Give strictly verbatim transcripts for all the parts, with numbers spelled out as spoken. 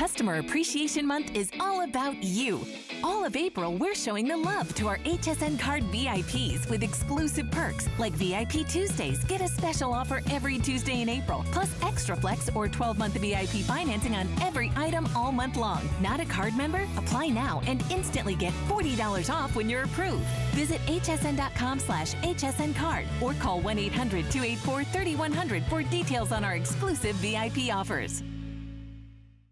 Customer Appreciation Month is all about you. All of April, we're showing the love to our H S N Card V I Ps with exclusive perks like V I P Tuesdays. Get a special offer every Tuesday in April, plus extra flex or twelve month V I P financing on every item all month long. Not a card member? Apply now and instantly get forty dollars off when you're approved. Visit H S N dot com slash H S N card or call one eight hundred, two eight four, three one hundred for details on our exclusive V I P offers.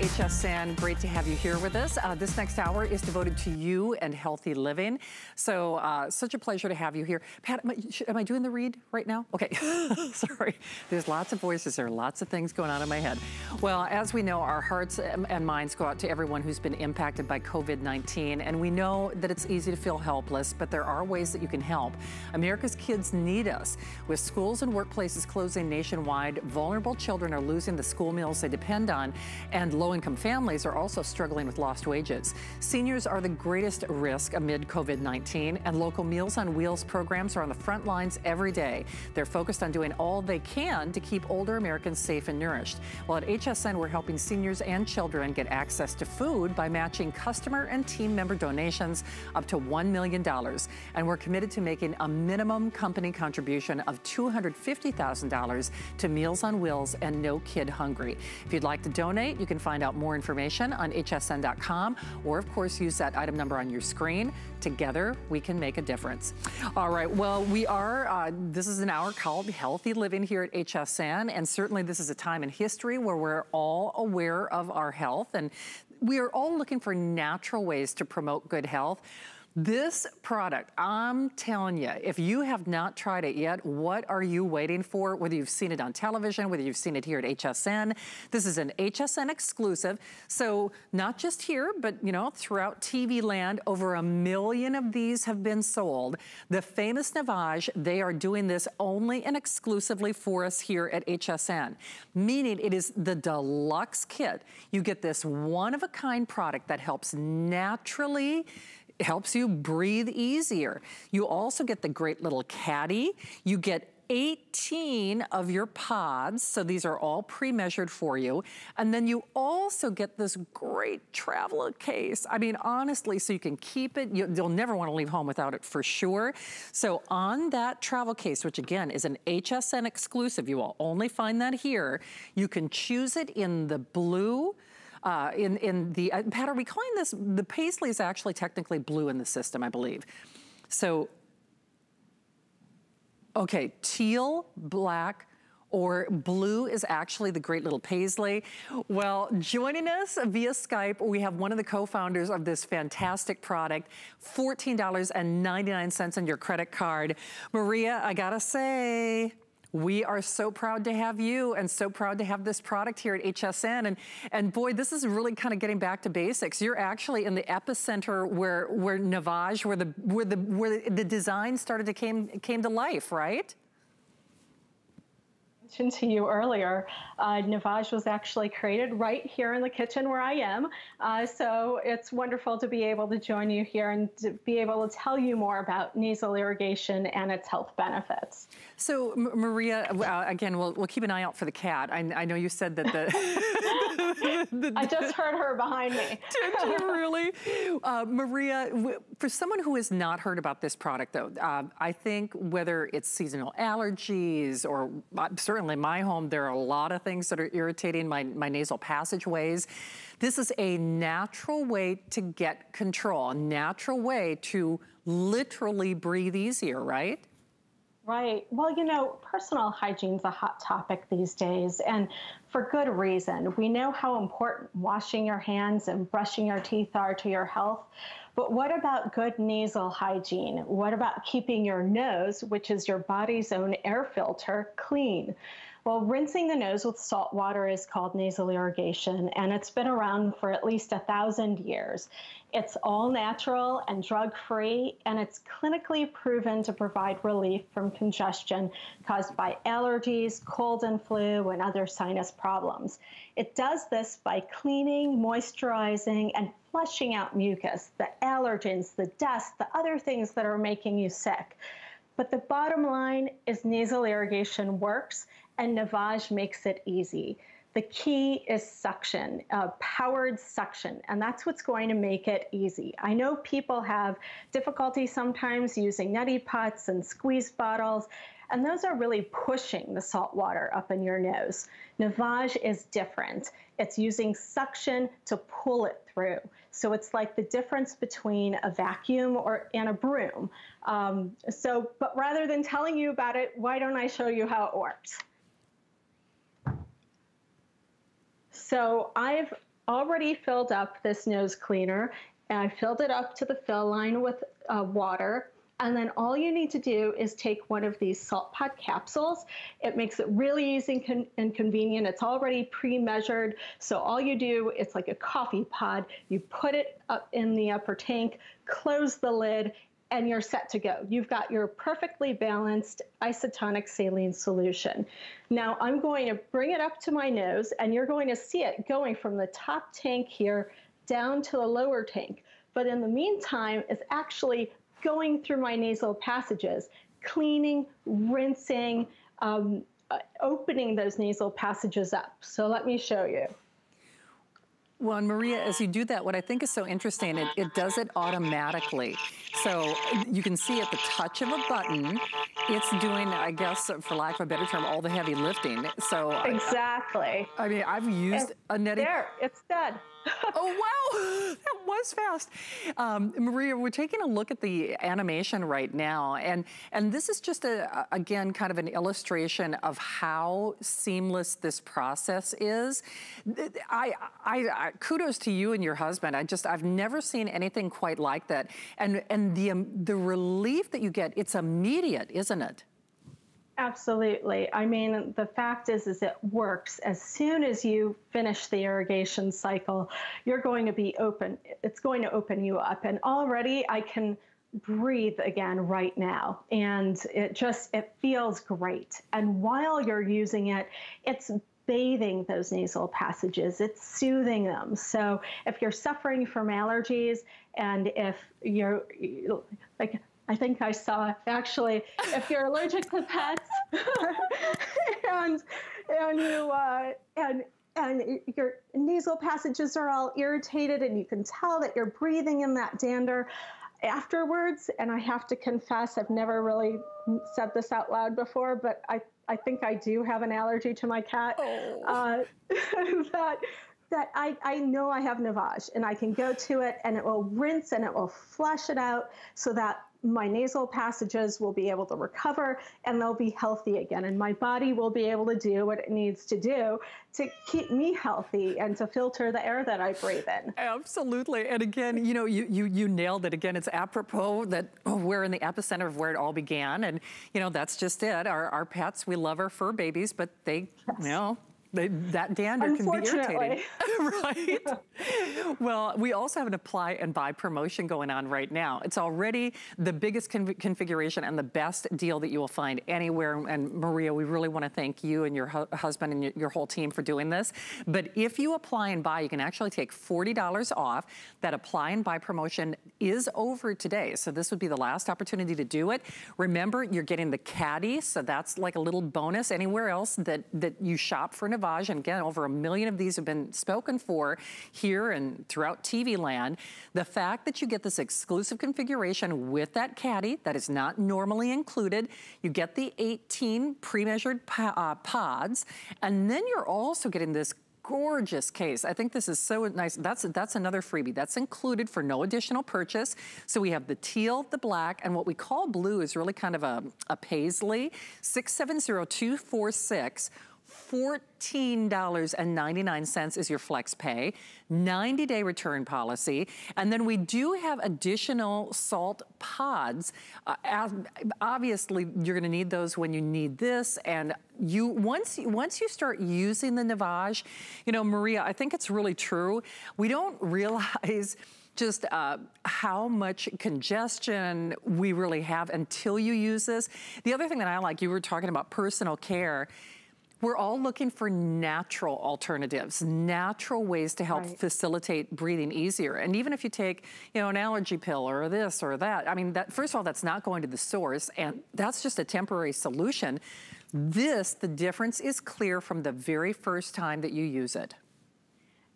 H S N, great to have you here with us. Uh, this next hour is devoted to you and healthy living. So, uh, such a pleasure to have you here. Pat, am I, am I doing the read right now? Okay, sorry. There's lots of voices. There are lots of things going on in my head. Well, as we know, our hearts and minds go out to everyone who's been impacted by COVID nineteen. And we know that it's easy to feel helpless, but there are ways that you can help. America's kids need us. With schools and workplaces closing nationwide, vulnerable children are losing the school meals they depend on, and low income families are also struggling with lost wages. Seniors are the greatest risk amid COVID nineteen, and local Meals on Wheels programs are on the front lines every day. They're focused on doing all they can to keep older Americans safe and nourished. Well, at H S N, we're helping seniors and children get access to food by matching customer and team member donations up to one million dollars. And we're committed to making a minimum company contribution of two hundred fifty thousand dollars to Meals on Wheels and No Kid Hungry. If you'd like to donate, you can find Find out more information on H S N dot com, or of course use that item number on your screen. Together we can make a difference. All right, well, we are, uh, this is an hour called Healthy Living here at H S N, and certainly this is a time in history where we're all aware of our health, and we are all looking for natural ways to promote good health. This product, I'm telling you, if you have not tried it yet, what are you waiting for? Whether you've seen it on television, whether you've seen it here at H S N, this is an H S N exclusive. So not just here, but you know, throughout T V land, over a million of these have been sold. The famous Navage, they are doing this only and exclusively for us here at H S N, meaning it is the deluxe kit. You get this one-of-a-kind product that helps naturally helps you breathe easier. You also get the great little caddy. You get eighteen of your pods, so these are all pre-measured for you. And then you also get this great travel case. I mean, honestly, so you can keep it. You, you'll never want to leave home without it for sure. So on that travel case, which again is an H S N exclusive, you will only find that here, you can choose it in the blue, Uh, in, in the, uh, Pat, are we calling this, the paisley is actually technically blue in the system, I believe. So, okay, teal, black, or blue is actually the great little paisley. Well, joining us via Skype, we have one of the co-founders of this fantastic product, fourteen ninety-nine on your credit card. Maria, I gotta say, we are so proud to have you and so proud to have this product here at H S N. And, and boy, this is really kind of getting back to basics. You're actually in the epicenter where, where Navage, where the, where, the, where the design started to came, came to life, right? I mentioned to you earlier, uh, Navage was actually created right here in the kitchen where I am. Uh, so it's wonderful to be able to join you here and to be able to tell you more about nasal irrigation and its health benefits. So M Maria, uh, again, we'll, we'll keep an eye out for the cat. I, I know you said that the... the I just heard her behind me. Did you really? Uh, Maria, w for someone who has not heard about this product though, uh, I think whether it's seasonal allergies or uh, certainly in my home, there are a lot of things that are irritating my, my nasal passageways. This is a natural way to get control, a natural way to literally breathe easier, right? Right. Well, you know, personal hygiene's a hot topic these days, and for good reason. We know how important washing your hands and brushing your teeth are to your health. But what about good nasal hygiene? What about keeping your nose, which is your body's own air filter, clean? Well, rinsing the nose with salt water is called nasal irrigation, and it's been around for at least a thousand years. It's all natural and drug-free, and it's clinically proven to provide relief from congestion caused by allergies, cold and flu, and other sinus problems. It does this by cleaning, moisturizing, and flushing out mucus, the allergens, the dust, the other things that are making you sick. But the bottom line is nasal irrigation works, and Navage makes it easy. The key is suction, uh, powered suction, and that's what's going to make it easy. I know people have difficulty sometimes using neti pots and squeeze bottles, and those are really pushing the salt water up in your nose. Navage is different. It's using suction to pull it through. So it's like the difference between a vacuum or and a broom. Um, so, but rather than telling you about it, why don't I show you how it works? So I've already filled up this nose cleaner, and I filled it up to the fill line with uh, water. And then all you need to do is take one of these salt pod capsules. It makes it really easy and convenient. It's already pre-measured. So all you do, it's like a coffee pod. You put it up in the upper tank, close the lid, and you're set to go. You've got your perfectly balanced isotonic saline solution. Now I'm going to bring it up to my nose, and you're going to see it going from the top tank here down to the lower tank. But in the meantime, it's actually going through my nasal passages, cleaning, rinsing, um, opening those nasal passages up. So let me show you. Well, and Maria, as you do that, what I think is so interesting, it, it does it automatically. So you can see at the touch of a button, it's doing, I guess, for lack of a better term, all the heavy lifting. So exactly. I, I mean, I've used it's a neti. There, it's done. Oh, wow, that was fast. Um, Maria, we're taking a look at the animation right now, and, and this is just, a, again, kind of an illustration of how seamless this process is. I, I, I, kudos to you and your husband. I just, I've never seen anything quite like that. And, and the, um, the relief that you get, it's immediate, isn't it? Absolutely. I mean, the fact is, is it works. As soon as you finish the irrigation cycle, you're going to be open. It's going to open you up. And already I can breathe again right now. And it just, it feels great. And while you're using it, it's bathing those nasal passages. It's soothing them. So if you're suffering from allergies, and if you're like, I think I saw, actually, if you're allergic to pets and and you uh, and and your nasal passages are all irritated, and you can tell that you're breathing in that dander afterwards. And I have to confess, I've never really said this out loud before, but I I think I do have an allergy to my cat. Oh. Uh, that. That I, I know I have Navage, and I can go to it, and it will rinse and it will flush it out so that my nasal passages will be able to recover, and they'll be healthy again, and my body will be able to do what it needs to do to keep me healthy and to filter the air that I breathe in. Absolutely. And again, you know, you you, you nailed it. Again, it's apropos that oh, we're in the epicenter of where it all began, and you know, that's just it. Our, our pets, we love our fur babies, but they, yes. you know, They, that dander can be irritating. Right? Yeah. Well, we also have an apply and buy promotion going on right now. It's already the biggest con configuration and the best deal that you will find anywhere. And Maria, we really want to thank you and your hu husband and your, your whole team for doing this. But if you apply and buy, you can actually take forty dollars off. That apply and buy promotion is over today. So this would be the last opportunity to do it. Remember, you're getting the caddy. So that's like a little bonus anywhere else that, that you shop for Navage. And again, over a million of these have been spoken for here and throughout T V land. The fact that you get this exclusive configuration with that caddy that is not normally included, you get the eighteen pre-measured po uh, pods, and then you're also getting this gorgeous case. I think this is so nice. That's, that's another freebie. That's included for no additional purchase. So we have the teal, the black, and what we call blue is really kind of a, a paisley. six seven zero two four six. fourteen ninety-nine is your flex pay, ninety day return policy, and then we do have additional salt pods. Uh, obviously, you're going to need those when you need this, and you once once you start using the Navage, you know, Maria, I think it's really true. We don't realize just uh, how much congestion we really have until you use this. The other thing that I like, you were talking about personal care. We're all looking for natural alternatives, natural ways to help right. facilitate breathing easier. And even if you take, you know, an allergy pill or this or that, I mean, that, first of all, that's not going to the source, and that's just a temporary solution. This, the difference is clear from the very first time that you use it.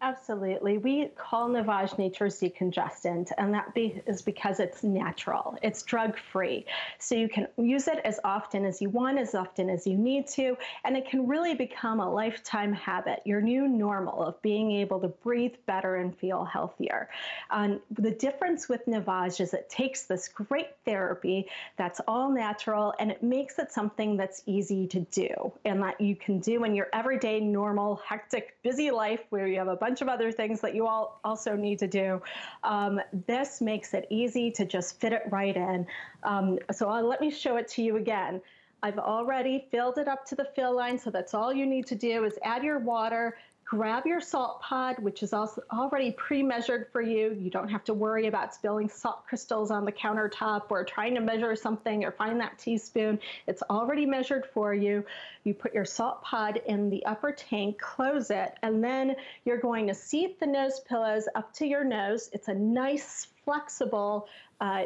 Absolutely. We call Navage nature's decongestant, and that be, is because it's natural. It's drug-free. So you can use it as often as you want, as often as you need to, and it can really become a lifetime habit, your new normal of being able to breathe better and feel healthier. Um, the difference with Navage is it takes this great therapy that's all natural, and it makes it something that's easy to do and that you can do in your everyday, normal, hectic, busy life where you have a bunch of other things that you all also need to do. Um, this makes it easy to just fit it right in. Um, so I'll, let me show it to you again. I've already filled it up to the fill line, so that's all you need to do is add your water, grab your salt pod, which is also already pre-measured for you. You don't have to worry about spilling salt crystals on the countertop or trying to measure something or find that teaspoon. It's already measured for you. You put your salt pod in the upper tank, close it, and then you're going to seat the nose pillows up to your nose. It's a nice, flexible, uh,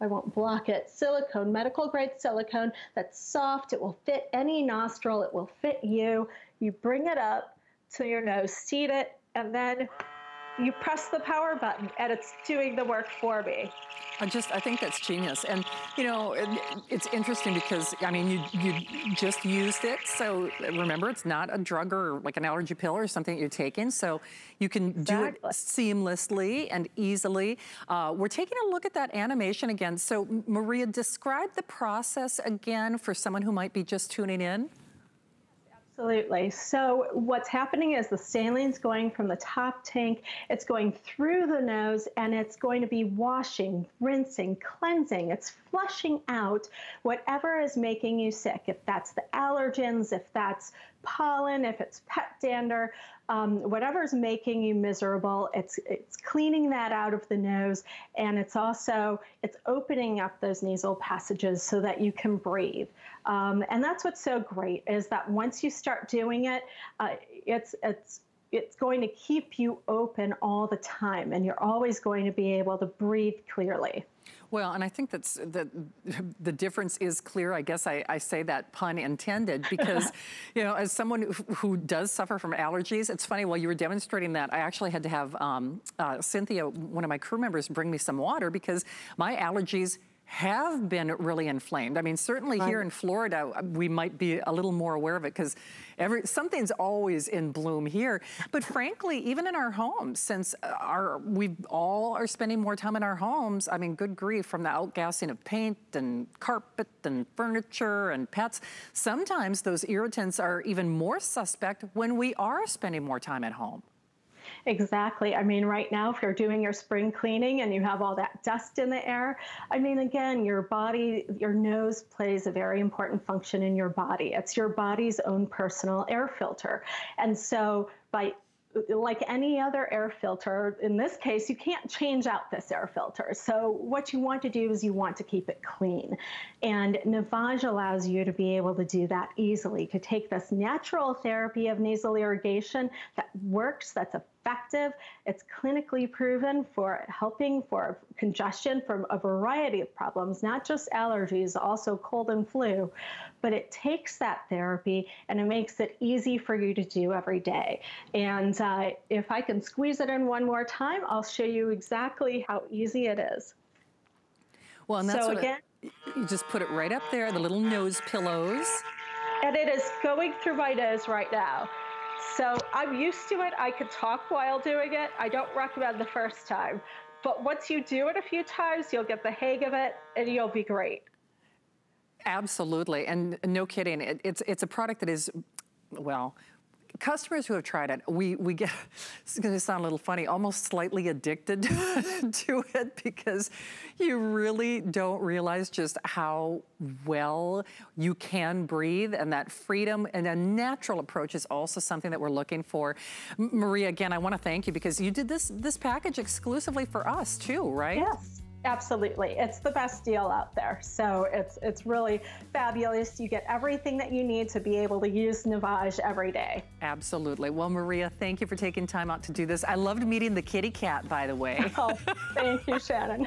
I won't block it. Silicone, medical grade silicone that's soft. It will fit any nostril. It will fit you. You bring it up to your nose, seat it, and then you press the power button, and it's doing the work for me. I just, I think that's genius. And, you know, it, it's interesting because, I mean, you, you just used it. So remember, it's not a drug or like an allergy pill or something that you're taking. So you can exactly. do it seamlessly and easily. Uh, we're taking a look at that animation again. So Maria, describe the process again for someone who might be just tuning in. Absolutely. So what's happening is the saline's going from the top tank, it's going through the nose, and it's going to be washing, rinsing, cleansing. It's flushing out whatever is making you sick. If that's the allergens, if that's pollen, if it's pet dander, um, whatever's making you miserable, it's it's cleaning that out of the nose, and it's also it's opening up those nasal passages so that you can breathe. Um, and that's what's so great is that once you start doing it, uh, it's it's. it's going to keep you open all the time, and you're always going to be able to breathe clearly. Well, and I think that's the, the difference is clear. I guess I, I say that pun intended because, you know, as someone who, who does suffer from allergies, it's funny, while you were demonstrating that, I actually had to have um, uh, Cynthia, one of my crew members, bring me some water because my allergies have been really inflamed. I mean, certainly here in Florida, we might be a little more aware of it because every something's always in bloom here. But frankly, even in our homes, since our we all are spending more time in our homes, I mean, good grief, from the outgassing of paint and carpet and furniture and pets, sometimes those irritants are even more suspect when we are spending more time at home. Exactly. I mean, right now, if you're doing your spring cleaning and you have all that dust in the air, I mean, again, your body, your nose plays a very important function in your body. It's your body's own personal air filter. And so by like any other air filter, in this case, you can't change out this air filter. So what you want to do is you want to keep it clean. And Navage allows you to be able to do that easily, to take this natural therapy of nasal irrigation that works, that's a effective. It's clinically proven for helping for congestion from a variety of problems, not just allergies, also cold and flu, but it takes that therapy and it makes it easy for you to do every day. And uh, if I can squeeze it in one more time, I'll show you exactly how easy it is. Well, and that's so again, it, you just put it right up there, the little nose pillows. And it is going through my nose right now. So I'm used to it. I could talk while doing it. I don't recommend the first time. But once you do it a few times, you'll get the hang of it and you'll be great. Absolutely. And no kidding. It, it's, it's a product that is, well, customers who have tried it, we, we get, it's gonna sound a little funny, almost slightly addicted to it, because you really don't realize just how well you can breathe, and that freedom and a natural approach is also something that we're looking for. M Maria, again, I wanna thank you, because you did this, this package exclusively for us too, right? Yes. Absolutely. It's the best deal out there. So it's it's really fabulous. You get everything that you need to be able to use Navage every day. Absolutely. Well, Maria, thank you for taking time out to do this. I loved meeting the kitty cat, by the way. Oh, thank you, Shannon.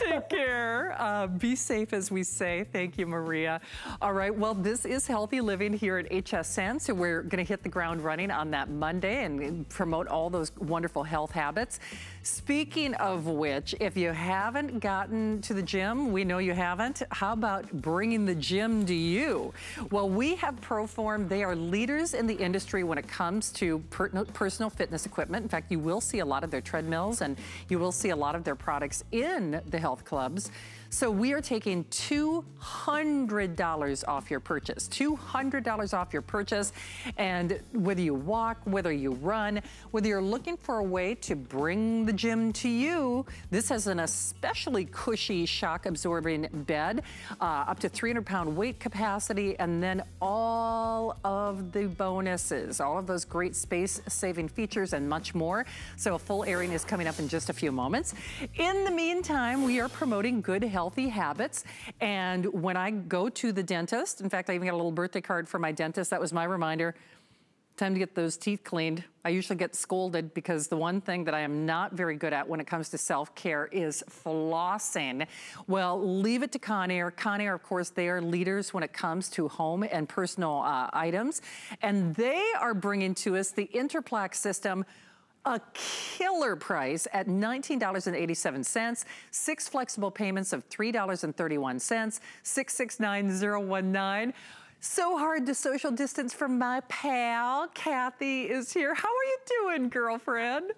Take care. Uh, be safe, as we say. Thank you, Maria. All right. Well, this is Healthy Living here at H S N. So we're going to hit the ground running on that Monday and promote all those wonderful health habits. Speaking of which, if you have haven't gotten to the gym, we know you haven't. How about bringing the gym to you? Well, we have ProForm. They are leaders in the industry when it comes to per personal fitness equipment. In fact, you will see a lot of their treadmills and you will see a lot of their products in the health clubs. So we are taking two hundred dollars off your purchase, two hundred dollars off your purchase. And whether you walk, whether you run, whether you're looking for a way to bring the gym to you, this has an especially cushy shock absorbing bed, uh, up to three hundred pound weight capacity, and then all of the bonuses, all of those great space saving features and much more. So a full airing is coming up in just a few moments. In the meantime, we are promoting good health healthy habits. And when I go to the dentist, in fact, I even got a little birthday card from my dentist. That was my reminder. Time to get those teeth cleaned. I usually get scolded because the one thing that I am not very good at when it comes to self-care is flossing. Well, leave it to Conair. Conair, of course, they are leaders when it comes to home and personal uh, items. And they are bringing to us the Interplaque system, a killer price at nineteen dollars and eighty-seven cents, six flexible payments of three dollars and thirty-one cents, six six nine zero one nine. So hard to social distance from my pal. Kathy is here. How are you doing, girlfriend?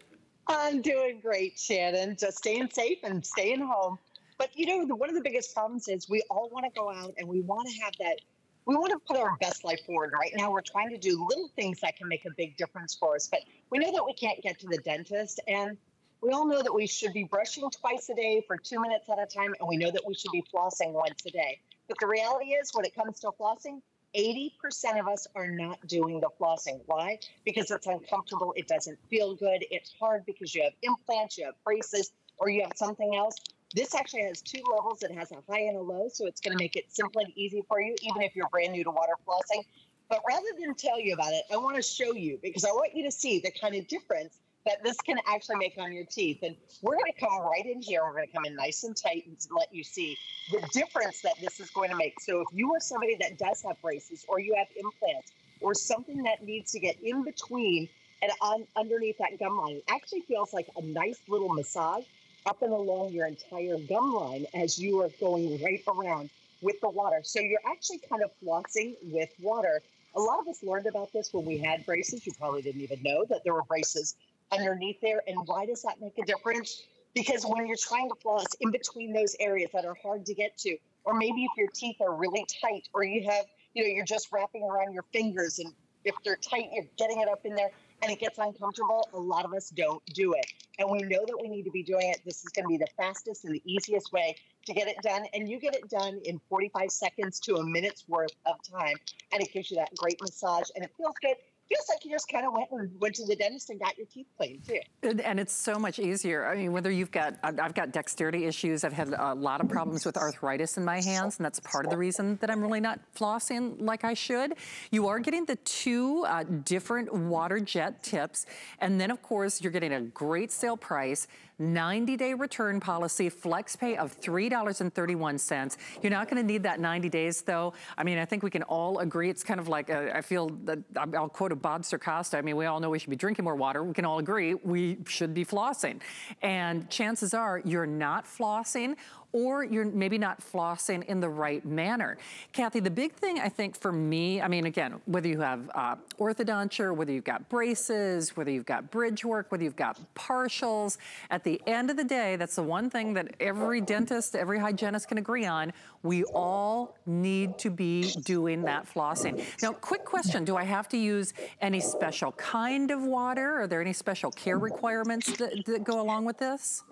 I'm doing great, Shannon. Just staying safe and staying home. But you know, one of the biggest problems is we all want to go out and we want to have that, we want to put our best life forward. Right now, we're trying to do little things that can make a big difference for us. But we know that we can't get to the dentist, and we all know that we should be brushing twice a day for two minutes at a time, and we know that we should be flossing once a day. But the reality is, when it comes to flossing, eighty percent of us are not doing the flossing. Why? Because it's uncomfortable. It doesn't feel good. It's hard because you have implants, you have braces, or you have something else. This actually has two levels. It has a high and a low, so it's going to make it simple and easy for you, even if you're brand new to water flossing. But rather than tell you about it, I want to show you, because I want you to see the kind of difference that this can actually make on your teeth. And we're going to come right in here. We're going to come in nice and tight and let you see the difference that this is going to make. So if you are somebody that does have braces, or you have implants, or something that needs to get in between and on, underneath that gum line, it actually feels like a nice little massage up and along your entire gum line as you are going right around with the water. So you're actually kind of flossing with water. A lot of us learned about this when we had braces. You probably didn't even know that there were braces underneath there. And why does that make a difference? Because when you're trying to floss in between those areas that are hard to get to, or maybe if your teeth are really tight, or you have, you know, you're just wrapping around your fingers, and if they're tight, you're getting it up in there, and it gets uncomfortable, a lot of us don't do it. And we know that we need to be doing it. This is going to be the fastest and the easiest way to get it done. And you get it done in forty-five seconds to a minute's worth of time. And it gives you that great massage. And it feels good. Feels like you just kind of went and went to the dentist and got your teeth cleaned too. And, and it's so much easier. I mean, whether you've got, I've got dexterity issues. I've had a lot of problems with arthritis in my hands, and that's part of the reason that I'm really not flossing like I should. You are getting the two uh, different water jet tips. And then of course, you're getting a great sale price, ninety day return policy, flex pay of three dollars and thirty-one cents. You're not gonna need that ninety days though. I mean, I think we can all agree. It's kind of like, a, I feel that I'll quote a Bob Cercosta. I mean, we all know we should be drinking more water. We can all agree we should be flossing. And chances are you're not flossing, or you're maybe not flossing in the right manner. Kathy, the big thing I think for me, I mean, again, whether you have uh, orthodonture, whether you've got braces, whether you've got bridge work, whether you've got partials, at the end of the day, that's the one thing that every dentist, every hygienist can agree on. We all need to be doing that flossing. Now, quick question, do I have to use any special kind of water? Are there any special care requirements that, that go along with this?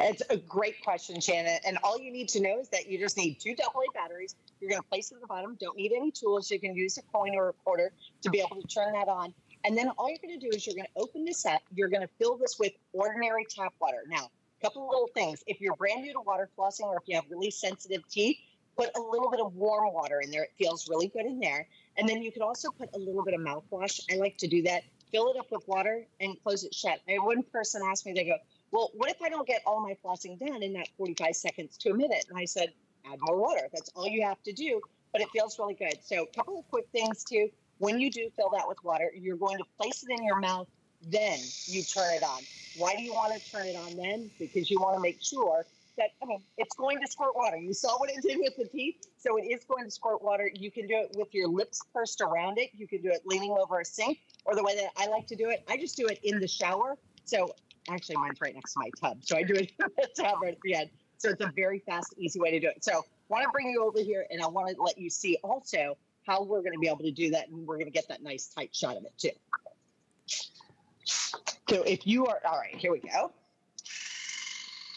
It's a great question, Shannon. And all you need to know is that you just need two double A batteries. You're going to place it at the bottom. Don't need any tools. You can use a coin or a quarter to be able to turn that on. And then all you're going to do is you're going to open this up. You're going to fill this with ordinary tap water. Now, a couple of little things. If you're brand new to water flossing or if you have really sensitive teeth, put a little bit of warm water in there. It feels really good in there. And then you could also put a little bit of mouthwash. I like to do that. Fill it up with water and close it shut. And one person asked me, they go, well, what if I don't get all my flossing done in that forty-five seconds to a minute? And I said, add more water. That's all you have to do, but it feels really good. So a couple of quick things too. When you do fill that with water, you're going to place it in your mouth, then you turn it on. Why do you want to turn it on then? Because you want to make sure that, I mean, it's going to squirt water. You saw what it did with the teeth, so it is going to squirt water. You can do it with your lips pursed around it. You can do it leaning over a sink, or the way that I like to do it, I just do it in the shower. So actually, mine's right next to my tub, so I do it in the tub right at the end. So it's a very fast, easy way to do it. So I want to bring you over here, and I want to let you see also how we're going to be able to do that, and we're going to get that nice, tight shot of it, too. So if you are, all right, here we go.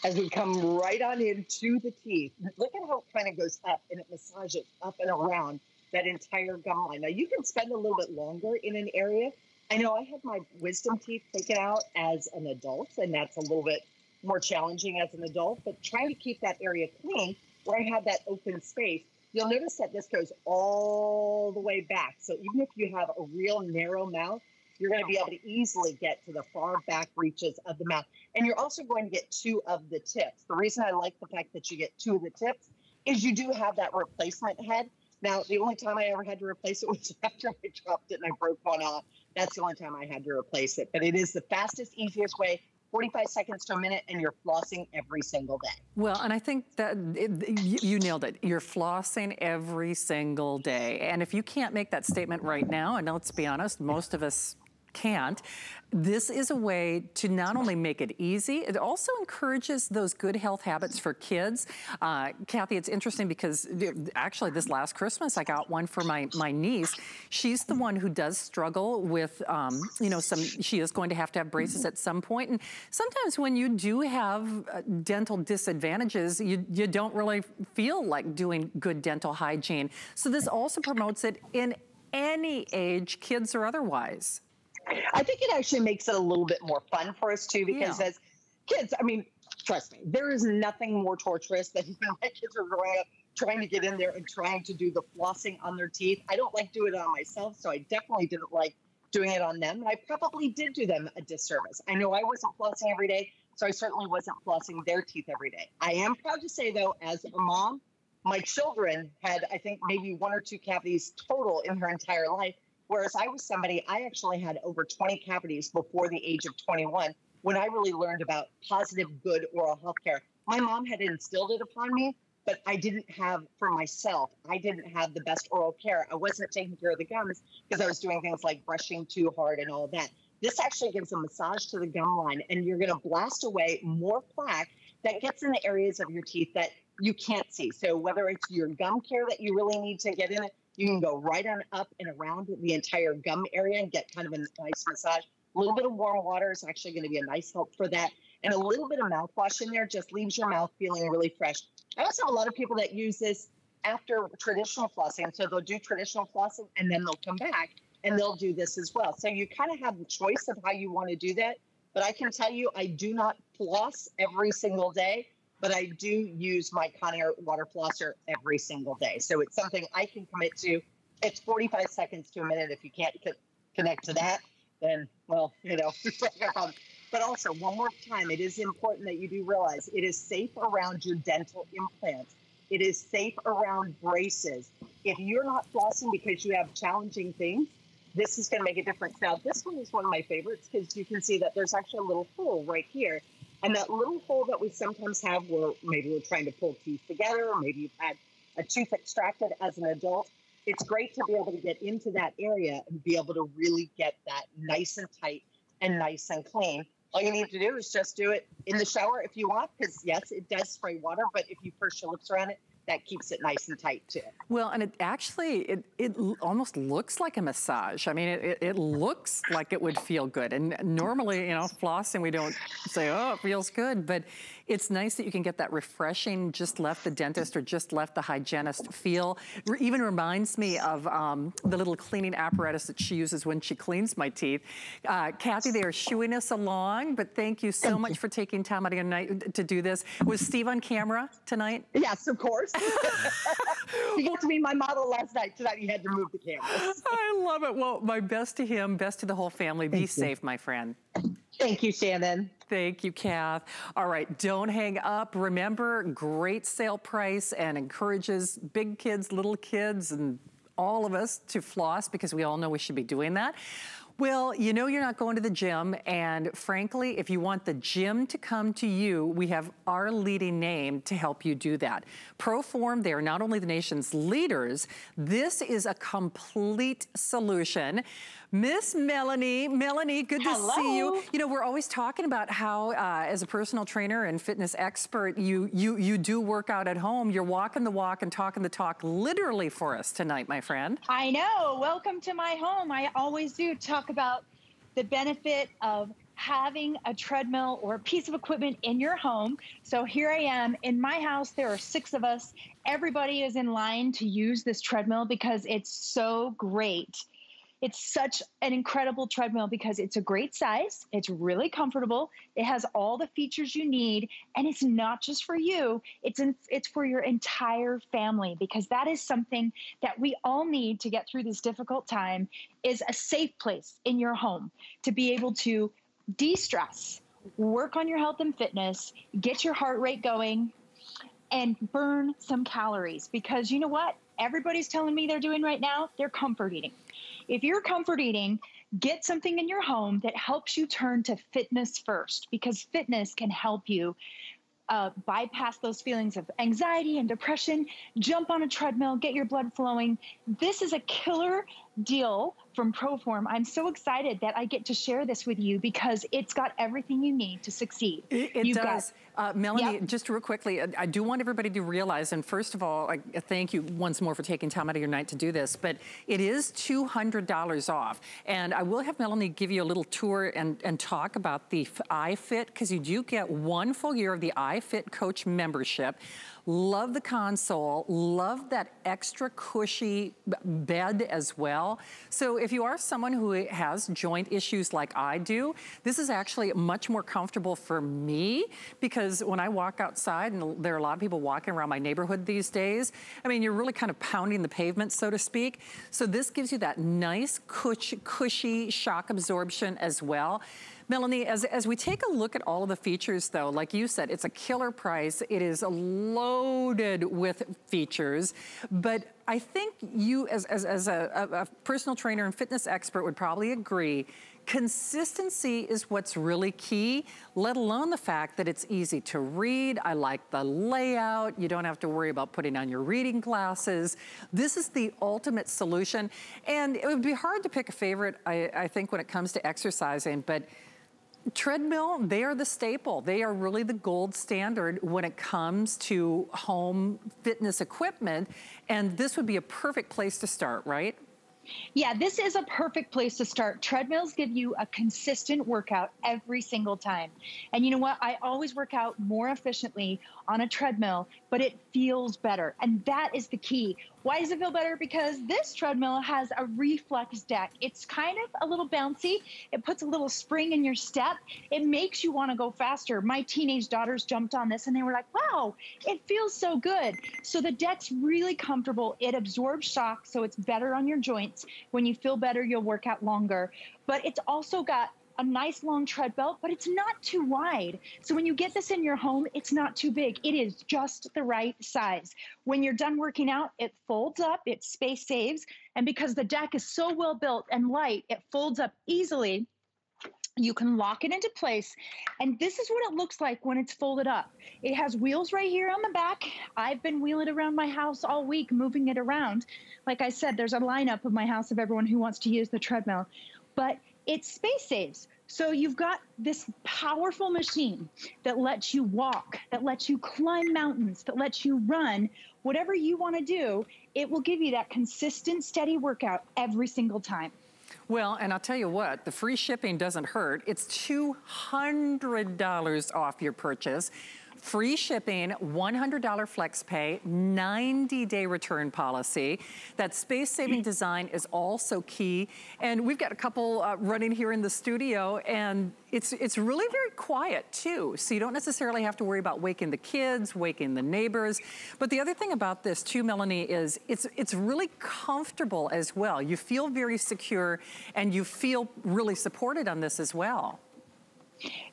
As we come right on into the teeth, look at how it kind of goes up, and it massages up and around that entire gum line. Now, you can spend a little bit longer in an area. I know I had my wisdom teeth taken out as an adult, and that's a little bit more challenging as an adult, but trying to keep that area clean where I have that open space, you'll notice that this goes all the way back. So even if you have a real narrow mouth, you're going to be able to easily get to the far back reaches of the mouth. And you're also going to get two of the tips. The reason I like the fact that you get two of the tips is you do have that replacement head. Now, the only time I ever had to replace it was after I dropped it and I broke one off. That's the only time I had to replace it. But it is the fastest, easiest way, forty-five seconds to a minute, and you're flossing every single day. Well, and I think that it, you nailed it. You're flossing every single day. And if you can't make that statement right now, and let's be honest, most of us can't, this is a way to not only make it easy, it also encourages those good health habits for kids. Uh, Kathy, it's interesting because actually this last Christmas I got one for my, my niece. She's the one who does struggle with, um, you know, some. She is going to have to have braces at some point. And sometimes when you do have dental disadvantages, you, you don't really feel like doing good dental hygiene. So this also promotes it in any age, kids or otherwise. I think it actually makes it a little bit more fun for us, too, because yeah. as kids, I mean, trust me, there is nothing more torturous than when my kids are growing up trying to get in there and trying to do the flossing on their teeth. I don't like doing it on myself, so I definitely didn't like doing it on them. And I probably did do them a disservice. I know I wasn't flossing every day, so I certainly wasn't flossing their teeth every day. I am proud to say, though, as a mom, my children had, I think, maybe one or two cavities total in her entire life. Whereas I was somebody, I actually had over twenty cavities before the age of twenty-one when I really learned about positive, good oral health care. My mom had instilled it upon me, but I didn't have for myself. I didn't have the best oral care. I wasn't taking care of the gums because I was doing things like brushing too hard and all that. This actually gives a massage to the gum line, and you're going to blast away more plaque that gets in the areas of your teeth that you can't see. So whether it's your gum care that you really need to get in it, you can go right on up and around the entire gum area and get kind of a nice massage. A little bit of warm water is actually going to be a nice help for that. And a little bit of mouthwash in there just leaves your mouth feeling really fresh. I also have a lot of people that use this after traditional flossing. So they'll do traditional flossing and then they'll come back and they'll do this as well. So you kind of have the choice of how you want to do that. But I can tell you, I do not floss every single day, but I do use my Conair water flosser every single day. So it's something I can commit to. It's forty-five seconds to a minute. If you can't connect to that, then, well, you know. But also, one more time, it is important that you do realize it is safe around your dental implants. It is safe around braces. If you're not flossing because you have challenging things, this is going to make a difference. Now, this one is one of my favorites because you can see that there's actually a little hole right here And that little hole that we sometimes have where maybe we're trying to pull teeth together, or maybe you've had a tooth extracted as an adult, it's great to be able to get into that area and be able to really get that nice and tight and nice and clean. All you need to do is just do it in the shower if you want, because yes, it does spray water, but if you purse your lips around it, that keeps it nice and tight too. Well, and it actually, it, it almost looks like a massage. I mean, it, it looks like it would feel good. And normally, you know, flossing, we don't say, oh, it feels good. But it's nice that you can get that refreshing, just left the dentist or just left the hygienist feel. It even reminds me of um, the little cleaning apparatus that she uses when she cleans my teeth. Uh, Kathy, they are shooing us along, but thank you so much for taking time out of your night to do this. Was Steve on camera tonight? Yes, of course. He got to be my model last night. Tonight he had to move the cameras. I love it. Well, my best to him, best to the whole family. Thank Be you. safe, my friend. Thank you, Shannon. Thank you, Kath. All right, don't hang up. Remember, great sale price and encourages big kids, little kids, and all of us to floss because we all know we should be doing that. Well, you know you're not going to the gym, and frankly, if you want the gym to come to you, we have our leading name to help you do that. ProForm, they are not only the nation's leaders, this is a complete solution. Miss Melanie, Melanie, good Hello. to see you. You know, we're always talking about how, uh, as a personal trainer and fitness expert, you, you, you do work out at home. You're walking the walk and talking the talk literally for us tonight, my friend. I know. Welcome to my home. I always do talk about the benefit of having a treadmill or a piece of equipment in your home. So here I am in my house. There are six of us. Everybody is in line to use this treadmill because it's so great. It's such an incredible treadmill because it's a great size. It's really comfortable. It has all the features you need. And it's not just for you. It's, in, it's for your entire family, because that is something that we all need to get through this difficult time, is a safe place in your home to be able to de-stress, work on your health and fitness, get your heart rate going, and burn some calories. Because you know what? Everybody's telling me they're doing right now, they're comfort eating. If you're comfort eating, get something in your home that helps you turn to fitness first, because fitness can help you uh, bypass those feelings of anxiety and depression. Jump on a treadmill, get your blood flowing. This is a killer deal from ProForm. I'm so excited that I get to share this with you because it's got everything you need to succeed. It, it You've does. Got, uh, Melanie, yep. just real quickly, I, I do want everybody to realize, and first of all, I thank you once more for taking time out of your night to do this, but it is two hundred dollars off. And I will have Melanie give you a little tour and, and talk about the iFit, because you do get one full year of the iFit Coach membership. Love the console, love that extra cushy bed as well. So if you are someone who has joint issues like I do, this is actually much more comfortable for me, because when I walk outside, and there are a lot of people walking around my neighborhood these days, I mean, you're really kind of pounding the pavement, so to speak. So this gives you that nice cushy, cushy shock absorption as well. Melanie, as, as we take a look at all of the features though, like you said, it's a killer price. It is loaded with features, but I think you as, as, as a, a personal trainer and fitness expert would probably agree, consistency is what's really key, let alone the fact that it's easy to read. I like the layout. You don't have to worry about putting on your reading glasses. This is the ultimate solution. And it would be hard to pick a favorite, I, I think, when it comes to exercising, but treadmill, they are the staple. They are really the gold standard when it comes to home fitness equipment. And this would be a perfect place to start, right? Yeah, this is a perfect place to start. Treadmills give you a consistent workout every single time. And you know what? I always work out more efficiently on a treadmill, but it feels better. And that is the key. Why does it feel better? Because this treadmill has a reflex deck. It's kind of a little bouncy. It puts a little spring in your step. It makes you want to go faster. My teenage daughters jumped on this and they were like, wow, it feels so good. So the deck's really comfortable. It absorbs shock, so it's better on your joints. When you feel better, you'll work out longer. But it's also got a nice long treadbell, but it's not too wide. So when you get this in your home, it's not too big. It is just the right size. When you're done working out, it folds up, it space saves. And because the deck is so well built and light, it folds up easily You can lock it into place, and this is what it looks like when it's folded up. It has wheels right here on the back. I've been wheeling around my house all week, moving it around. Like I said, there's a lineup of my house of everyone who wants to use the treadmill, but it space saves. So you've got this powerful machine that lets you walk, that lets you climb mountains, that lets you run, whatever you want to do, it will give you that consistent, steady workout every single time. Well, and I'll tell you what, the free shipping doesn't hurt. It's two hundred dollars off your purchase. Free shipping, one hundred dollar flex pay, ninety day return policy. That space-saving design is also key. And we've got a couple uh, running here in the studio, and it's, it's really very quiet too. So you don't necessarily have to worry about waking the kids, waking the neighbors. But the other thing about this too, Melanie, is it's, it's really comfortable as well. You feel very secure, and you feel really supported on this as well.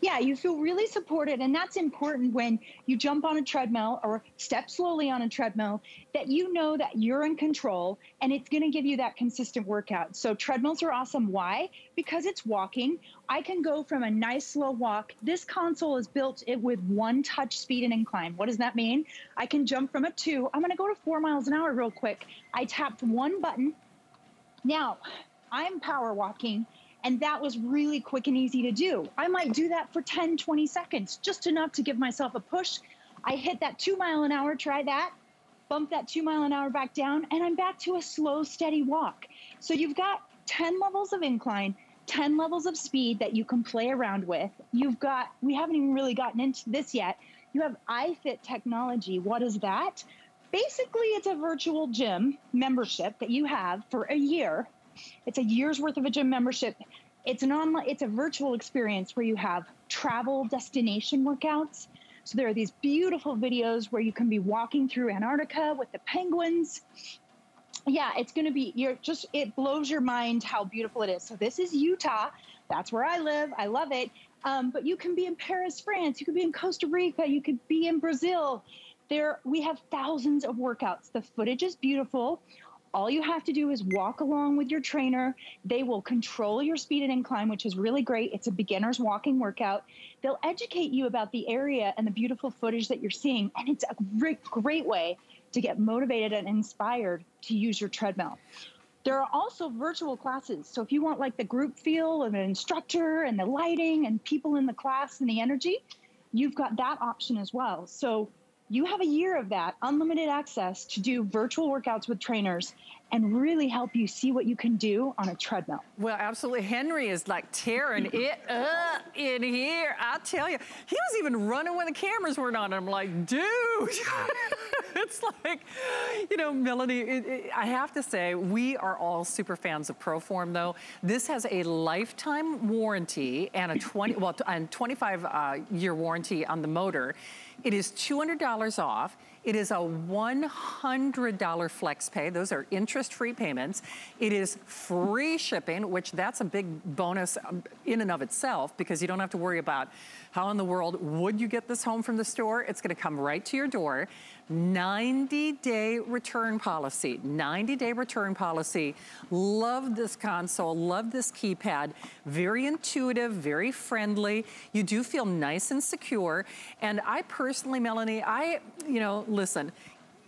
Yeah, you feel really supported, and that's important when you jump on a treadmill or step slowly on a treadmill, that you know that you're in control, and it's going to give you that consistent workout. So treadmills are awesome. Why? Because it's walking. I can go from a nice slow walk. This console is built with one touch speed and incline. What does that mean? I can jump from a two. I'm going to go to four miles an hour real quick. I tapped one button. Now, I'm power walking. And that was really quick and easy to do. I might do that for ten, twenty seconds, just enough to give myself a push. I hit that two mile an hour, try that, bump that two mile an hour back down, and I'm back to a slow, steady walk. So you've got ten levels of incline, ten levels of speed that you can play around with. You've got, we haven't even really gotten into this yet. You have iFit technology. What is that? Basically, it's a virtual gym membership that you have for a year. It's a year's worth of a gym membership. It's an online, it's a virtual experience where you have travel destination workouts. So there are these beautiful videos where you can be walking through Antarctica with the penguins. Yeah, it's going to be, you're just, it blows your mind how beautiful it is. So this is Utah. That's where I live. I love it. Um, but you can be in Paris, France. You could be in Costa Rica. You could be in Brazil. There, we have thousands of workouts. The footage is beautiful. All you have to do is walk along with your trainer. They will control your speed and incline, which is really great. It's a beginner's walking workout. They'll educate you about the area and the beautiful footage that you're seeing. And it's a great, great way to get motivated and inspired to use your treadmill. There are also virtual classes. So if you want like the group feel of an instructor and the lighting and people in the class and the energy, you've got that option as well. So you have a year of that unlimited access to do virtual workouts with trainers and really help you see what you can do on a treadmill. Well, absolutely. Henry is like tearing it up in here. I tell you, he was even running when the cameras weren't on. I'm like, dude. It's like, you know, Melanie, it, it, I have to say, we are all super fans of ProForm, though. This has a lifetime warranty and a twenty, well, and twenty-five uh, year warranty on the motor. It is two hundred dollars off. It is a one hundred dollar flex pay. Those are interest-free payments. It is free shipping, which that's a big bonus in and of itself, because you don't have to worry about how in the world would you get this home from the store. It's going to come right to your door. ninety day return policy. ninety day return policy. Love this console. Love this keypad. Very intuitive. Very friendly. You do feel nice and secure. And I personally, Melanie, I, you know, listen,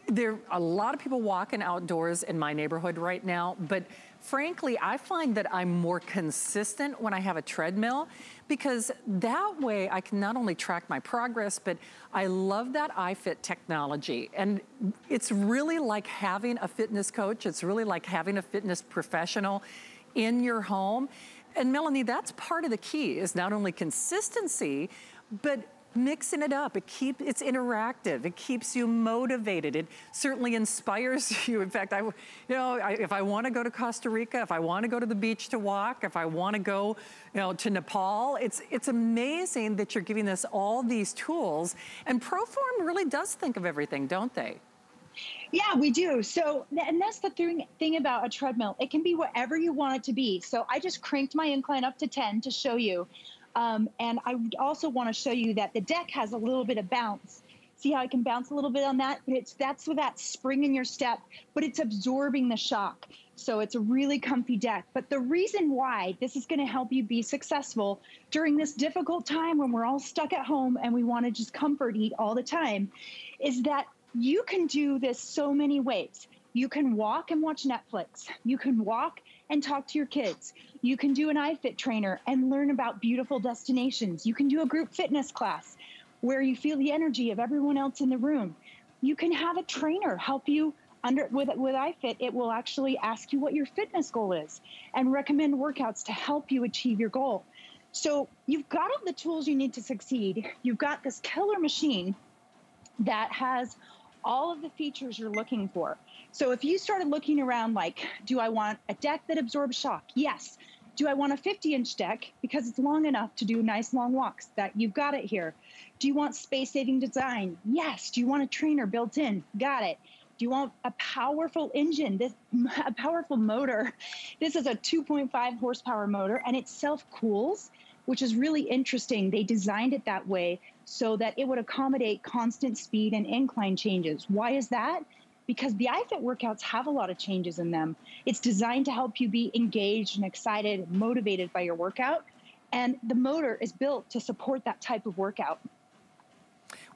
there are a lot of people walking outdoors in my neighborhood right now, but frankly, I find that I'm more consistent when I have a treadmill, because that way I can not only track my progress, but I love that iFit technology. And it's really like having a fitness coach. It's really like having a fitness professional in your home. And Melanie, that's part of the key, is not only consistency, but mixing it up. It keep, it's interactive. It keeps you motivated. It certainly inspires you. In fact, I, you know, I, if I want to go to Costa Rica, if I want to go to the beach to walk, if I want to go, you know, to Nepal, it's, it's amazing that you're giving us all these tools. And ProForm really does think of everything, don't they? Yeah, we do. So, and that's the thing, thing about a treadmill. It can be whatever you want it to be. So I just cranked my incline up to ten to show you. Um, and I also want to show you that the deck has a little bit of bounce. See how I can bounce a little bit on that? But it's, that's with that spring in your step, but it's absorbing the shock. So it's a really comfy deck. But the reason why this is gonna help you be successful during this difficult time when we're all stuck at home and we wanna just comfort eat all the time is that you can do this so many ways. You can walk and watch Netflix. You can walk and talk to your kids. You can do an iFit trainer and learn about beautiful destinations. You can do a group fitness class where you feel the energy of everyone else in the room. You can have a trainer help you under with, with iFit. It will actually ask you what your fitness goal is and recommend workouts to help you achieve your goal. So you've got all the tools you need to succeed. You've got this killer machine that has all of the features you're looking for. So if you started looking around like, do I want a deck that absorbs shock? Yes. Do I want a fifty inch deck because it's long enough to do nice long walks? That you've got it here. Do you want space saving design? Yes. Do you want a trainer built in? Got it. Do you want a powerful engine, this a powerful motor? This is a two point five horsepower motor and it self cools, which is really interesting. They designed it that way so that it would accommodate constant speed and incline changes. Why is that? Because the iFit workouts have a lot of changes in them. It's designed to help you be engaged and excited and motivated by your workout. And the motor is built to support that type of workout.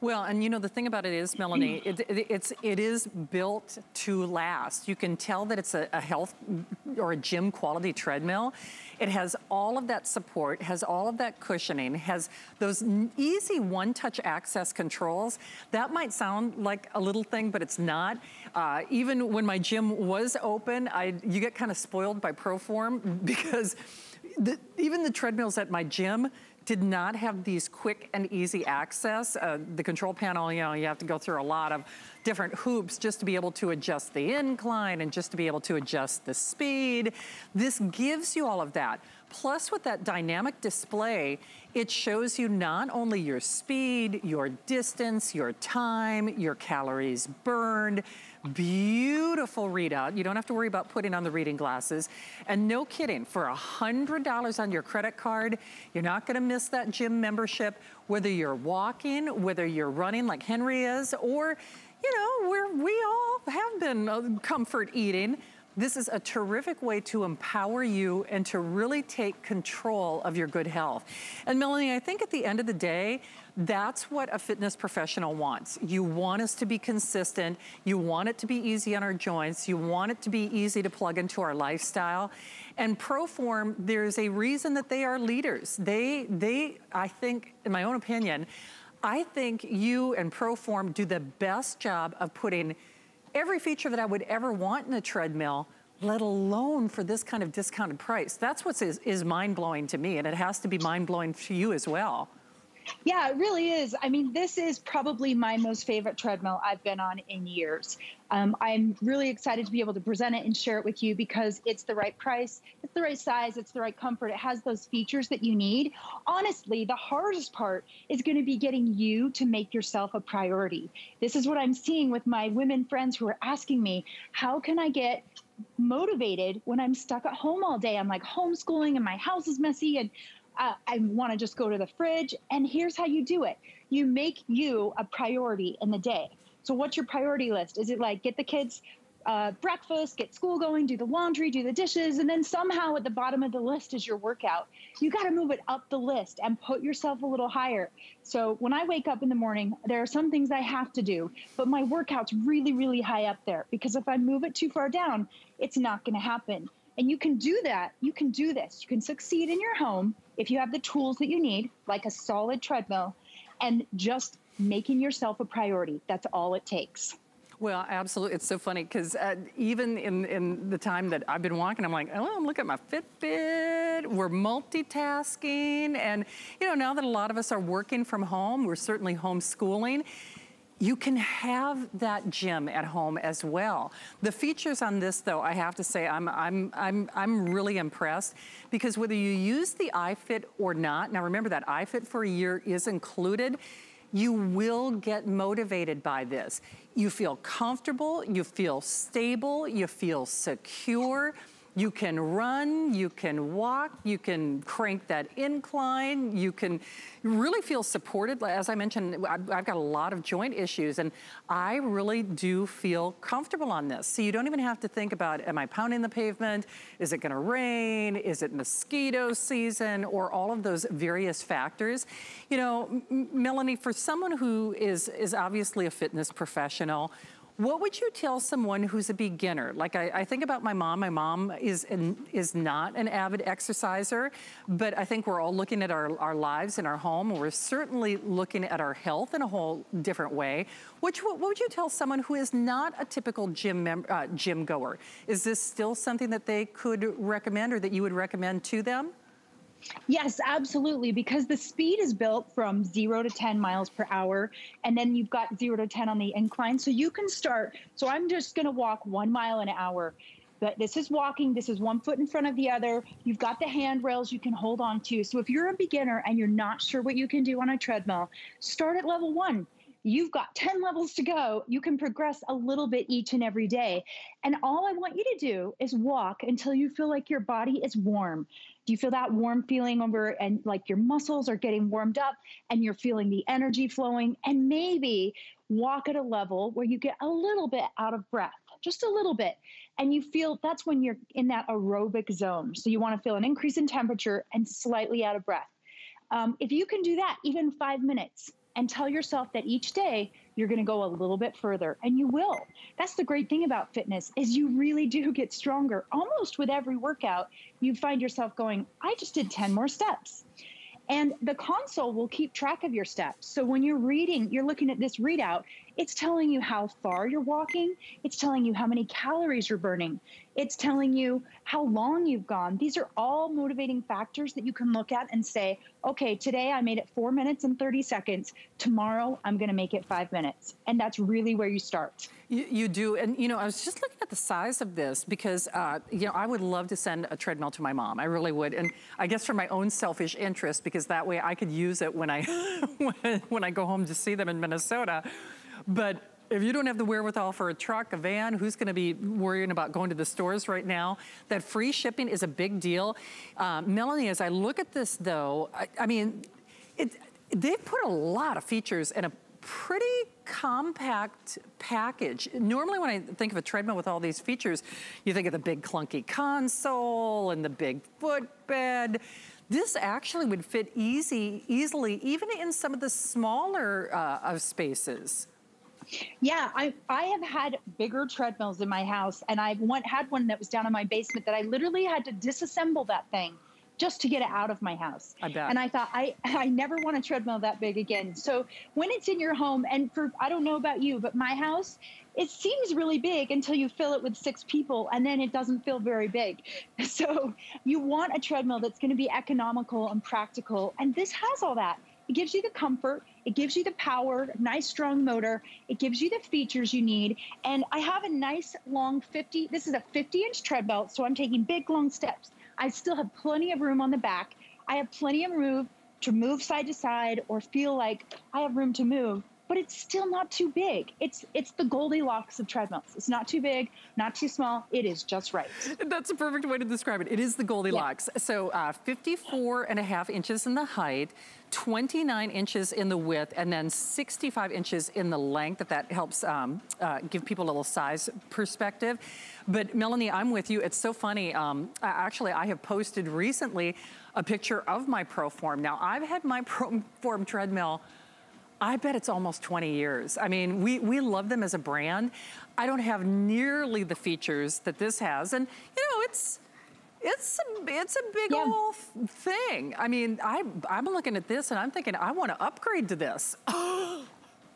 Well, and you know, the thing about it is, Melanie, it, it, it's, it is built to last. You can tell that it's a, a health or a gym quality treadmill. It has all of that support, has all of that cushioning, has those easy one-touch access controls. That might sound like a little thing, but it's not. Uh, even when my gym was open, I, you get kind of spoiled by ProForm because the, even the treadmills at my gym did not have these quick and easy access. Uh, the control panel, you know, you have to go through a lot of different hoops just to be able to adjust the incline and just to be able to adjust the speed. This gives you all of that. Plus with that dynamic display, it shows you not only your speed, your distance, your time, your calories burned. Beautiful readout. You don't have to worry about putting on the reading glasses. And no kidding, for one hundred dollars on your credit card, you're not gonna miss that gym membership, whether you're walking, whether you're running like Henry is, or, you know, where we all have been comfort eating. This is a terrific way to empower you and to really take control of your good health. And Melanie, I think at the end of the day, that's what a fitness professional wants. You want us to be consistent. You want it to be easy on our joints. You want it to be easy to plug into our lifestyle. And ProForm, there's a reason that they are leaders. They, they, I think, in my own opinion, I think you and ProForm do the best job of putting every feature that I would ever want in a treadmill, let alone for this kind of discounted price. That's what is, is mind-blowing to me, and it has to be mind-blowing to you as well. Yeah, it really is. I mean, this is probably my most favorite treadmill I've been on in years. Um, I'm really excited to be able to present it and share it with you because it's the right price, it's the right size, it's the right comfort. It has those features that you need. Honestly, the hardest part is going to be getting you to make yourself a priority. This is what I'm seeing with my women friends who are asking me, how can I get motivated when I'm stuck at home all day? I'm like homeschooling and my house is messy and Uh, I want to just go to the fridge. And here's how you do it. You make you a priority in the day. So what's your priority list? Is it like get the kids uh, breakfast, get school going, do the laundry, do the dishes, and then somehow at the bottom of the list is your workout? You got to move it up the list and put yourself a little higher. So when I wake up in the morning, there are some things I have to do, but my workout's really, really high up there because if I move it too far down, it's not going to happen. And you can do that. You can do this. You can succeed in your home if you have the tools that you need, like a solid treadmill, and just making yourself a priority. That's all it takes. Well, absolutely. It's so funny because uh, even in, in the time that I've been walking, I'm like, oh, I'm looking at my Fitbit. We're multitasking. And, you know, now that a lot of us are working from home, we're certainly homeschooling. You can have that gym at home as well. The features on this though, I have to say, I'm, I'm, I'm, I'm really impressed because whether you use the iFit or not, now remember that iFit for a year is included, you will get motivated by this. You feel comfortable, you feel stable, you feel secure. You can run, you can walk, you can crank that incline, you can really feel supported. As I mentioned, I've got a lot of joint issues and I really do feel comfortable on this. So you don't even have to think about, am I pounding the pavement? Is it gonna rain? Is it mosquito season? Or all of those various factors. You know, Melanie, for someone who is, is obviously a fitness professional, what would you tell someone who's a beginner? Like I, I think about my mom. My mom is an, is not an avid exerciser, but I think we're all looking at our, our lives in our home. We're certainly looking at our health in a whole different way. Which, what, what would you tell someone who is not a typical gym, mem uh, gym goer? Is this still something that they could recommend or that you would recommend to them? Yes, absolutely, because the speed is built from zero to ten miles per hour, and then you've got zero to ten on the incline. So you can start, so I'm just going to walk one mile an hour. But this is walking, this is one foot in front of the other. You've got the handrails you can hold on to. So if you're a beginner and you're not sure what you can do on a treadmill, start at level one. You've got ten levels to go. You can progress a little bit each and every day. And all I want you to do is walk until you feel like your body is warm. Do you feel that warm feeling over and like your muscles are getting warmed up and you're feeling the energy flowing? And maybe walk at a level where you get a little bit out of breath, just a little bit. And you feel that's when you're in that aerobic zone. So you want to feel an increase in temperature and slightly out of breath. Um, if you can do that, even five minutes, and tell yourself that each day you're going to go a little bit further, and you will. That's the great thing about fitness is you really do get stronger. Almost with every workout, you find yourself going, I just did ten more steps. And the console will keep track of your steps. So when you're reading, you're looking at this readout, it's telling you how far you're walking. It's telling you how many calories you're burning. It's telling you how long you've gone. These are all motivating factors that you can look at and say, okay, today I made it four minutes and thirty seconds. Tomorrow I'm gonna make it five minutes. And that's really where you start. You, you do, and you know, I was just looking at the size of this because uh, you know, I would love to send a treadmill to my mom. I really would, and I guess for my own selfish interest, because that way I could use it when I when, when I go home to see them in Minnesota. But if you don't have the wherewithal for a truck, a van, who's gonna be worrying about going to the stores right now? That free shipping is a big deal. Uh, Melanie, as I look at this though, I, I mean, it, they've put a lot of features in a pretty compact package. Normally when I think of a treadmill with all these features, you think of the big clunky console and the big footbed. This actually would fit easy, easily, even in some of the smaller uh, of spaces. Yeah, I, I have had bigger treadmills in my house, and I one, had one that was down in my basement that I literally had to disassemble that thing just to get it out of my house. I bet. And I thought, I, I never want a treadmill that big again. So when it's in your home, and for I don't know about you, but my house, it seems really big until you fill it with six people, and then it doesn't feel very big. So you want a treadmill that's going to be economical and practical, and this has all that. It gives you the comfort, it gives you the power, nice strong motor, it gives you the features you need. And I have a nice long fifty, this is a fifty inch treadmill, so I'm taking big long steps. I still have plenty of room on the back. I have plenty of room to move side to side or feel like I have room to move, but it's still not too big. It's it's the Goldilocks of treadmills. It's not too big, not too small. It is just right. That's a perfect way to describe it. It is the Goldilocks. Yeah. So uh, fifty-four and a half inches in the height, twenty-nine inches in the width, and then sixty-five inches in the length. That that helps um, uh, give people a little size perspective. But Melanie, I'm with you. It's so funny. Um, actually, I have posted recently a picture of my ProForm. Now, I've had my ProForm treadmill, I bet it's almost twenty years. I mean, we, we love them as a brand. I don't have nearly the features that this has. And, you know, it's... It's a, it's a big yeah. old thing. I mean, I, I'm looking at this and I'm thinking, I want to upgrade to this.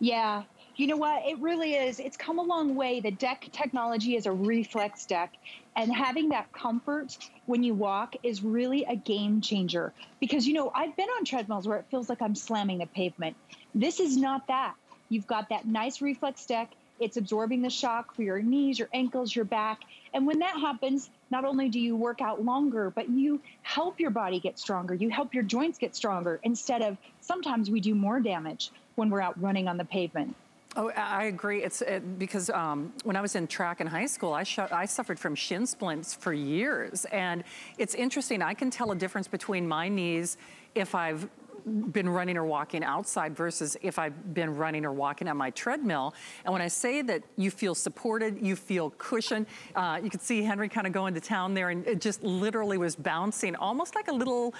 Yeah. You know what? It really is. It's come a long way. The deck technology is a reflex deck. And having that comfort when you walk is really a game changer. Because, you know, I've been on treadmills where it feels like I'm slamming the pavement. This is not that. You've got that nice reflex deck. It's absorbing the shock for your knees, your ankles, your back. And when that happens, not only do you work out longer, but you help your body get stronger. You help your joints get stronger instead of sometimes we do more damage when we're out running on the pavement. Oh, I agree. It's it, because um, when I was in track in high school, I, I suffered from shin splints for years. And it's interesting. I can tell a difference between my knees if I've been running or walking outside versus if I've been running or walking on my treadmill. And when I say that you feel supported, you feel cushioned, uh, you could see Henry kind of going to town there, and it just literally was bouncing almost like a little,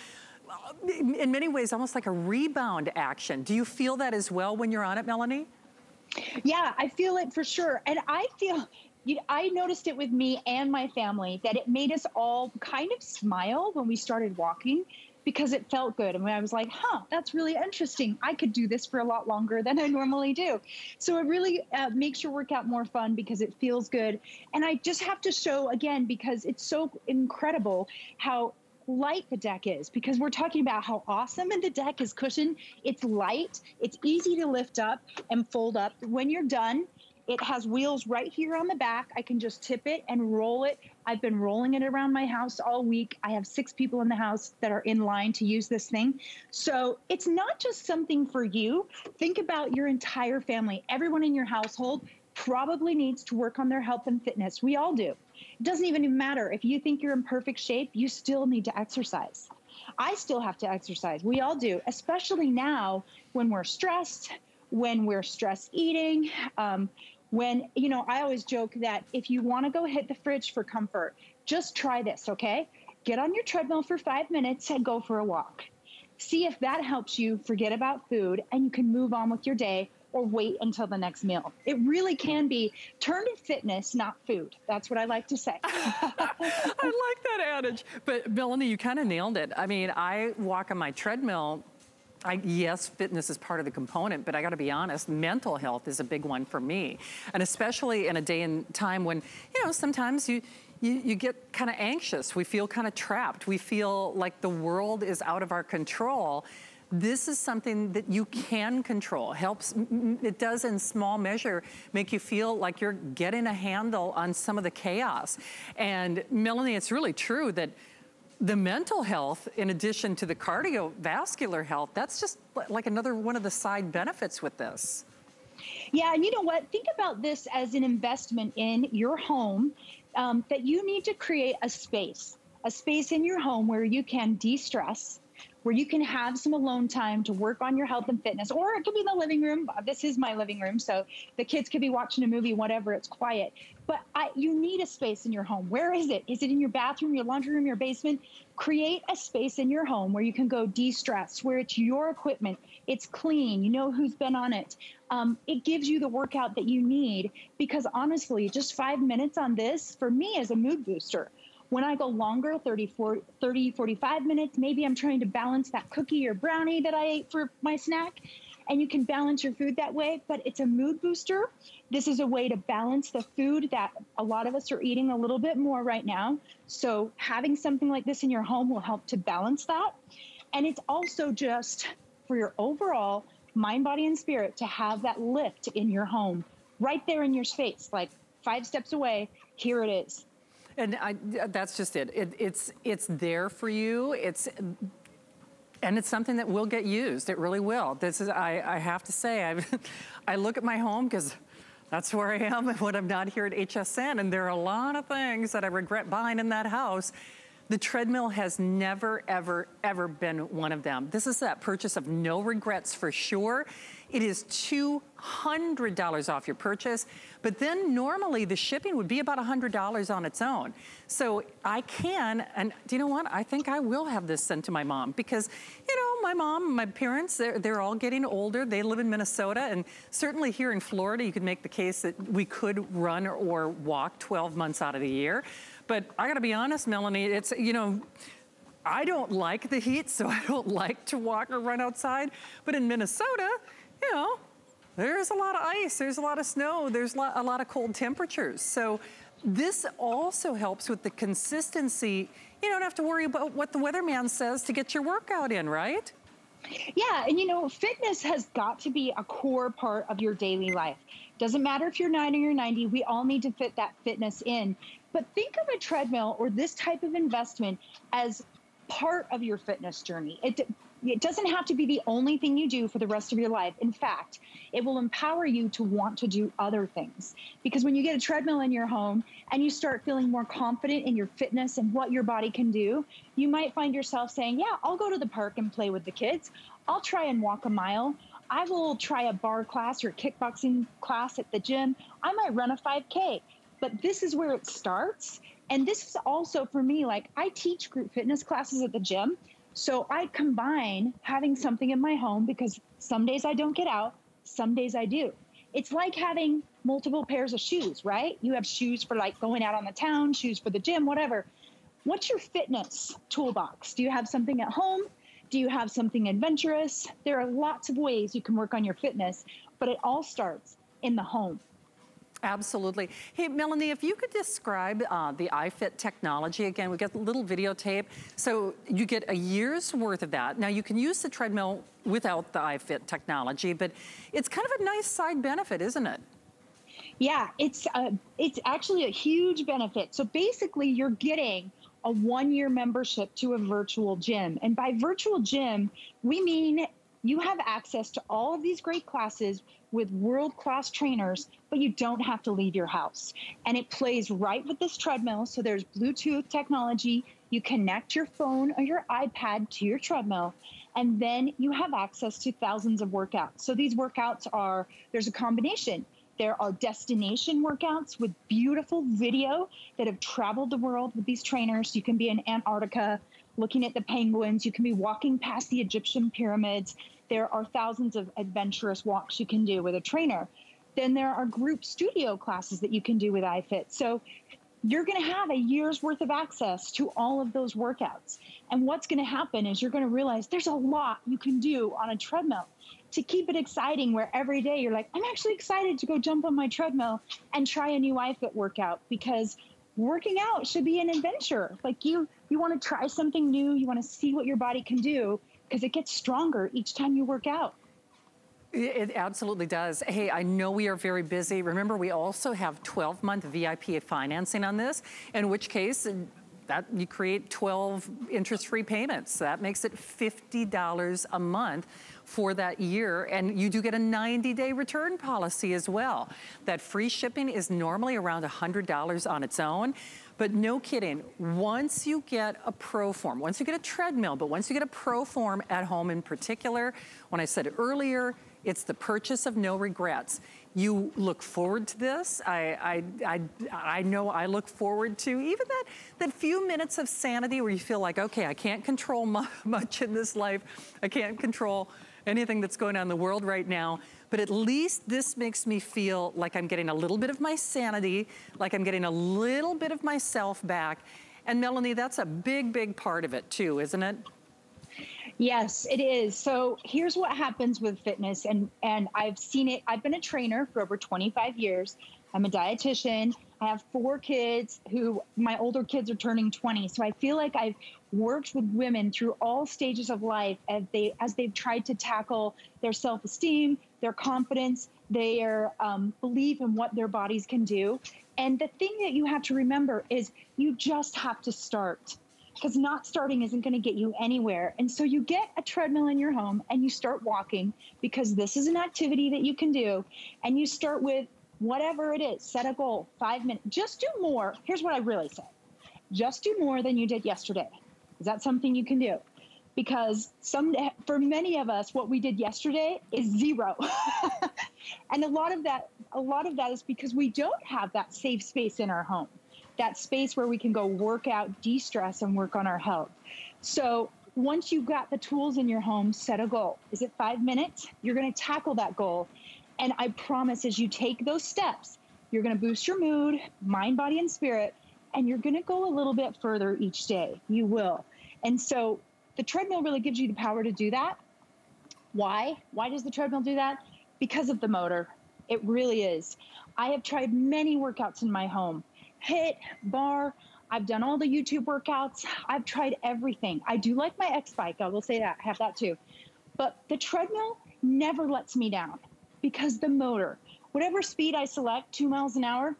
in many ways, almost like a rebound action. Do you feel that as well when you're on it, Melanie? Yeah, I feel it for sure. And I feel, you know, I noticed it with me and my family that it made us all kind of smile when we started walking, because it felt good. And I was like, huh, that's really interesting. I could do this for a lot longer than I normally do. So it really uh, makes your workout more fun because it feels good. And I just have to show again, because it's so incredible how light the deck is, because we're talking about how awesome and the deck is cushioned. It's light, it's easy to lift up and fold up. When you're done, it has wheels right here on the back. I can just tip it and roll it. I've been rolling it around my house all week. I have six people in the house that are in line to use this thing. So it's not just something for you. Think about your entire family. Everyone in your household probably needs to work on their health and fitness. We all do. It doesn't even matter. If you think you're in perfect shape, you still need to exercise. I still have to exercise. We all do, especially now when we're stressed, when we're stress eating, um, when, you know, I always joke that if you want to go hit the fridge for comfort, just try this, okay? Get on your treadmill for five minutes and go for a walk. See if that helps you forget about food and you can move on with your day, or wait until the next meal. It really can be turned to fitness, not food. That's what I like to say. I like that adage. But Melanie, you kind of nailed it. I mean, I walk on my treadmill. I, yes, fitness is part of the component, but I gotta be honest, mental health is a big one for me. And especially in a day and time when, you know, sometimes you, You, you get kind of anxious. We feel kind of trapped. We feel like the world is out of our control. This is something that you can control. Helps, it does in small measure make you feel like you're getting a handle on some of the chaos. And Melanie, it's really true that the mental health, in addition to the cardiovascular health, that's just like another one of the side benefits with this. Yeah, and you know what? Think about this as an investment in your home. Um, that you need to create a space, a space in your home where you can de-stress, where you can have some alone time to work on your health and fitness, or it could be in the living room. This is my living room, so the kids could be watching a movie, whatever, it's quiet. But I, you need a space in your home. Where is it? Is it in your bathroom, your laundry room, your basement? Create a space in your home where you can go de-stress, where it's your equipment, it's clean, you know who's been on it. Um, it gives you the workout that you need, because honestly, just five minutes on this, for me, is a mood booster. When I go longer, thirty, forty, thirty, forty-five minutes, maybe I'm trying to balance that cookie or brownie that I ate for my snack, and you can balance your food that way, but it's a mood booster. This is a way to balance the food that a lot of us are eating a little bit more right now. So having something like this in your home will help to balance that. And it's also just for your overall mind, body, and spirit to have that lift in your home, right there in your space, like five steps away, here it is. And I, that's just it. it. It's it's there for you. It's and it's something that will get used. It really will. This is I, I have to say I I look at my home because that's where I am when I'm not here at H S N, and there are a lot of things that I regret buying in that house. The treadmill has never, ever, ever been one of them. This is that purchase of no regrets for sure. It is two hundred dollars off your purchase, but then normally the shipping would be about one hundred dollars on its own. So I can, and do you know what? I think I will have this sent to my mom, because, you know, my mom, my parents, they're, they're all getting older. They live in Minnesota, and certainly here in Florida, you could make the case that we could run or walk twelve months out of the year. But I gotta be honest, Melanie, it's, you know, I don't like the heat, so I don't like to walk or run outside. But in Minnesota, you know, there's a lot of ice, there's a lot of snow, there's a lot of cold temperatures. So this also helps with the consistency. You don't have to worry about what the weatherman says to get your workout in, right? Yeah, and you know, fitness has got to be a core part of your daily life. Doesn't matter if you're nine or you're ninety, we all need to fit that fitness in. But think of a treadmill or this type of investment as part of your fitness journey. It It doesn't have to be the only thing you do for the rest of your life. In fact, it will empower you to want to do other things. Because when you get a treadmill in your home and you start feeling more confident in your fitness and what your body can do, you might find yourself saying, yeah, I'll go to the park and play with the kids. I'll try and walk a mile. I will try a bar class or kickboxing class at the gym. I might run a five K. But this is where it starts. And this is also for me, like I teach group fitness classes at the gym. So I combine having something in my home because some days I don't get out, some days I do. It's like having multiple pairs of shoes, right? You have shoes for like going out on the town, shoes for the gym, whatever. What's your fitness toolbox? Do you have something at home? Do you have something adventurous? There are lots of ways you can work on your fitness, but it all starts in the home. Absolutely. Hey, Melanie, if you could describe uh, the iFit technology. Again, we got a little videotape. So you get a year's worth of that. Now, you can use the treadmill without the iFit technology, but it's kind of a nice side benefit, isn't it? Yeah, it's, a, it's actually a huge benefit. So basically, you're getting a one-year membership to a virtual gym. And by virtual gym, we mean you have access to all of these great classes with world-class trainers, but you don't have to leave your house. And it plays right with this treadmill. So there's Bluetooth technology. You connect your phone or your iPad to your treadmill, and then you have access to thousands of workouts. So these workouts are, there's a combination. There are destination workouts with beautiful video that have traveled the world with these trainers. You can be in Antarctica, looking at the penguins. You can be walking past the Egyptian pyramids. There are thousands of adventurous walks you can do with a trainer. Then there are group studio classes that you can do with iFit. So you're going to have a year's worth of access to all of those workouts. And what's going to happen is you're going to realize there's a lot you can do on a treadmill to keep it exciting, where every day you're like, I'm actually excited to go jump on my treadmill and try a new iFit workout, because working out should be an adventure. Like you, you want to try something new. You want to see what your body can do, because it gets stronger each time you work out. It absolutely does. Hey, I know we are very busy. Remember, we also have twelve month V I P financing on this, in which case that you create twelve interest-free payments. That makes it fifty dollars a month for that year, and you do get a ninety day return policy as well. That free shipping is normally around one hundred dollars on its own. But no kidding, once you get a ProForm, once you get a treadmill, but once you get a ProForm at home in particular, when I said it earlier, it's the purchase of no regrets. You look forward to this. I, I, I, I know I look forward to even that, that few minutes of sanity where you feel like, okay, I can't control much in this life. I can't control anything that's going on in the world right now, but at least this makes me feel like I'm getting a little bit of my sanity, like I'm getting a little bit of myself back. And Melanie, that's a big, big part of it too, isn't it? Yes, it is. So here's what happens with fitness, and, and I've seen it. I've been a trainer for over twenty-five years. I'm a dietitian. I have four kids who, my older kids are turning twenty. So I feel like I've worked with women through all stages of life as, they, as they've tried to tackle their self-esteem, their confidence, their um, belief in what their bodies can do. And the thing that you have to remember is you just have to start, because not starting isn't going to get you anywhere. And so you get a treadmill in your home and you start walking, because this is an activity that you can do. And you start with whatever it is, set a goal, five minutes, just do more. Here's what I really say. Just do more than you did yesterday. Is that something you can do? Because some, for many of us, what we did yesterday is zero. And a lot of that, a lot of that is because we don't have that safe space in our home, that space where we can go work out, de-stress, and work on our health. So once you've got the tools in your home, set a goal. Is it five minutes? You're going to tackle that goal. And I promise, as you take those steps, you're going to boost your mood, mind, body, and spirit, and you're going to go a little bit further each day. You will. And so the treadmill really gives you the power to do that. Why? Why does the treadmill do that? Because of the motor. It really is. I have tried many workouts in my home. Hit, bar, I've done all the YouTube workouts. I've tried everything. I do like my X-Bike, I will say that, I have that too. But the treadmill never lets me down, because the motor, whatever speed I select, two miles an hour,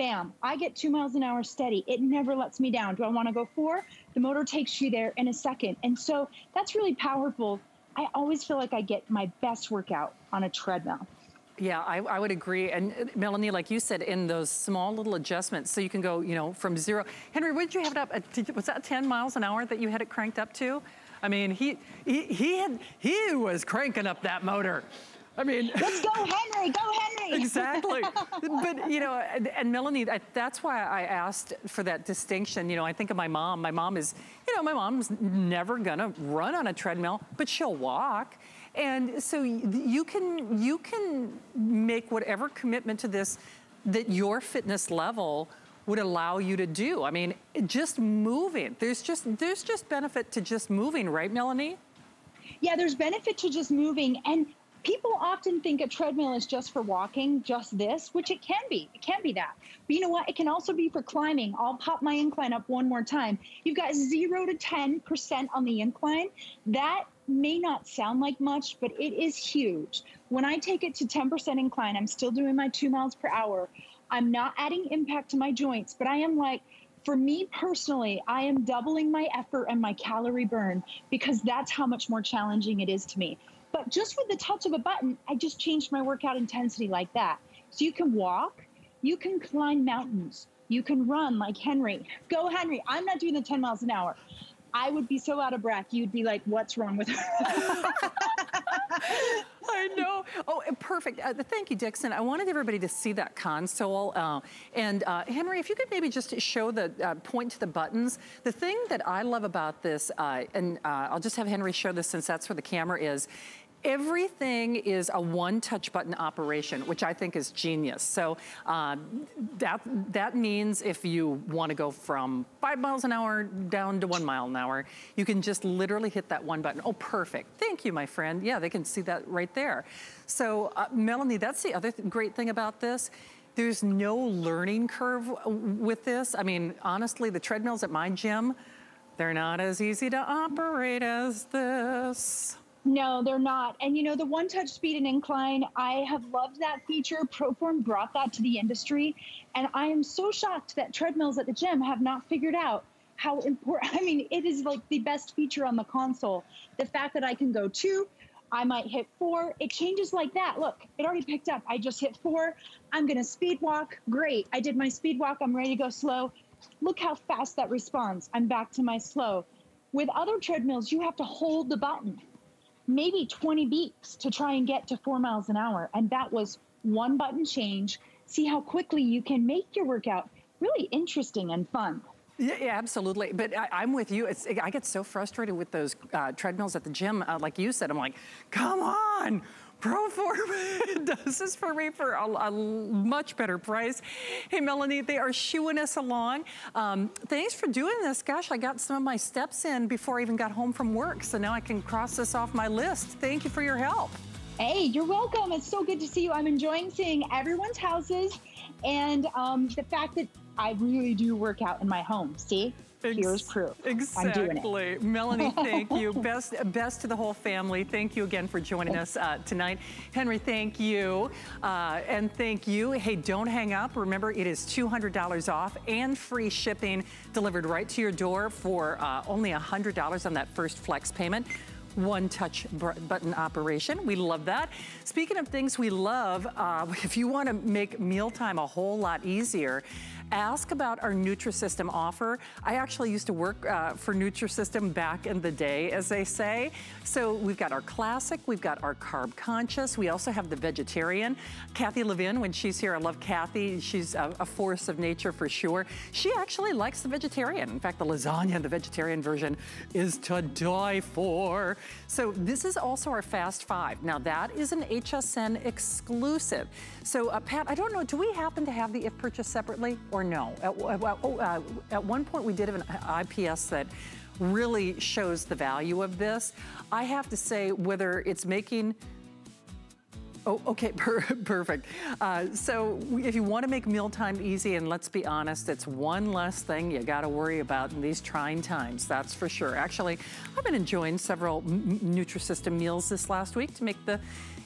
bam, I get two miles an hour steady. It never lets me down. Do I want to go four? The motor takes you there in a second. And so that's really powerful. I always feel like I get my best workout on a treadmill. Yeah, I, I would agree. And Melanie, like you said, in those small little adjustments, so you can go, you know, from zero. Henry, what did you have it up at? Was that ten miles an hour that you had it cranked up to? I mean, he he he, had, he was cranking up that motor. I mean, let's go, Henry. Go, Henry. Exactly. But you know, and, and Melanie, I, that's why I asked for that distinction. You know, I think of my mom. My mom is, you know, my mom's never gonna run on a treadmill, but she'll walk. And so you can you can make whatever commitment to this that your fitness level would allow you to do. I mean, just moving. There's just there's just benefit to just moving, right, Melanie? Yeah, there's benefit to just moving. And people often think a treadmill is just for walking, just this, which it can be. It can be that. But you know what? It can also be for climbing. I'll pop my incline up one more time. You've got zero to ten percent on the incline. That may not sound like much, but it is huge. When I take it to ten percent incline, I'm still doing my two miles per hour. I'm not adding impact to my joints, but I am like, for me personally, I am doubling my effort and my calorie burn because that's how much more challenging it is to me. But just with the touch of a button, I just changed my workout intensity like that. So you can walk, you can climb mountains, you can run like Henry. Go, Henry. I'm not doing the ten miles an hour. I would be so out of breath. You'd be like, what's wrong with her? I know. Oh, perfect. Uh, thank you, Dixon. I wanted everybody to see that console. Uh, and uh, Henry, if you could maybe just show the uh, point to the buttons. The thing that I love about this, uh, and uh, I'll just have Henry show this since that's where the camera is. Everything is a one-touch button operation, which I think is genius. So uh, that that means if you want to go from five miles an hour down to one mile an hour, you can just literally hit that one button. Oh, perfect. Thank you, my friend. Yeah, they can see that right there. So uh, Melanie, that's the other th- great thing about this. There's no learning curve with this. I mean, honestly, the treadmills at my gym, they're not as easy to operate as this. No, they're not. And you know, the one touch speed and incline, I have loved that feature. ProForm brought that to the industry. And I am so shocked that treadmills at the gym have not figured out how important, I mean, it is like the best feature on the console. The fact that I can go two, I might hit four. It changes like that. Look, it already picked up. I just hit four. I'm going to speed walk. Great. I did my speed walk. I'm ready to go slow. Look how fast that responds. I'm back to my slow. With other treadmills, you have to hold the button maybe twenty beeps to try and get to four miles an hour. And that was one button change. See how quickly you can make your workout really interesting and fun. Yeah, yeah, absolutely. But I, I'm with you. It's, I get so frustrated with those uh, treadmills at the gym. Uh, like you said, I'm like, come on. ProForm does this for me for a, a much better price. Hey, Melanie, they are shooing us along. Um, thanks for doing this. Gosh, I got some of my steps in before I even got home from work, so now I can cross this off my list. Thank you for your help. Hey, you're welcome. It's so good to see you. I'm enjoying seeing everyone's houses and um, the fact that I really do work out in my home, see? Here's proof. Exactly. I'm doing it. Melanie, thank you. Best best to the whole family. Thank you again for joining us uh, tonight. Henry, thank you. Uh, and thank you. Hey, don't hang up. Remember, it is two hundred dollars off and free shipping delivered right to your door for uh, only one hundred dollars on that first flex payment. One touch button operation. We love that. Speaking of things we love, uh, if you want to make mealtime a whole lot easier, ask about our Nutrisystem offer. I actually used to work uh, for Nutrisystem back in the day, as they say. So we've got our classic, we've got our carb conscious, we also have the vegetarian. Kathy Levin, when she's here, I love Kathy. She's a, a force of nature for sure. She actually likes the vegetarian. In fact, the lasagna, the vegetarian version, is to die for. So this is also our Fast Five. Now that is an H S N exclusive. So uh, Pat, I don't know, do we happen to have the if purchase separately or no? At, oh, uh, at one point we did have an I P S that really shows the value of this. I have to say whether it's making, oh, okay, perfect. Uh, so if you want to make mealtime easy, and let's be honest, it's one less thing you got to worry about in these trying times, that's for sure. Actually, I've been enjoying several Nutrisystem meals this last week to make the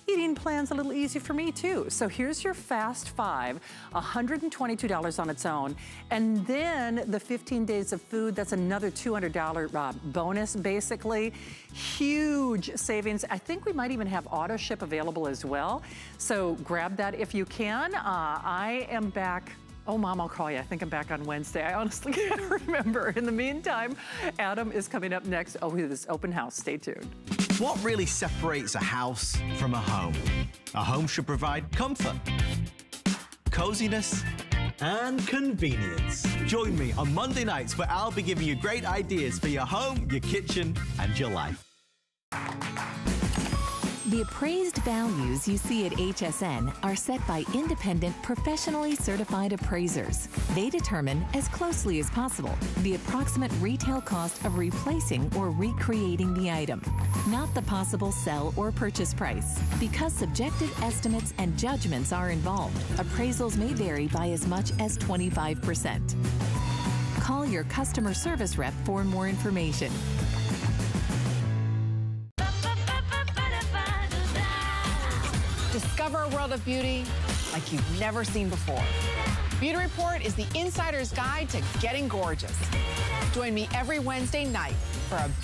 eating plan's a little easy for me too. So here's your Fast Five, one hundred twenty-two dollars on its own. And then the fifteen days of food, that's another two hundred dollar uh, bonus basically. Huge savings. I think we might even have auto ship available as well. So grab that if you can. Uh, I am back. Oh, Mom, I'll call you. I think I'm back on Wednesday. I honestly can't remember. In the meantime, Adam is coming up next with this open house. Stay tuned. What really separates a house from a home? A home should provide comfort, coziness, and convenience. Join me on Monday nights where I'll be giving you great ideas for your home, your kitchen, and your life. The appraised values you see at H S N are set by independent, professionally certified appraisers. They determine, as closely as possible, the approximate retail cost of replacing or recreating the item, not the possible sell or purchase price. Because subjective estimates and judgments are involved, appraisals may vary by as much as twenty-five percent. Call your customer service rep for more information. Discover a world of beauty like you've never seen before. Beauty Report is the insider's guide to getting gorgeous. Join me every Wednesday night for a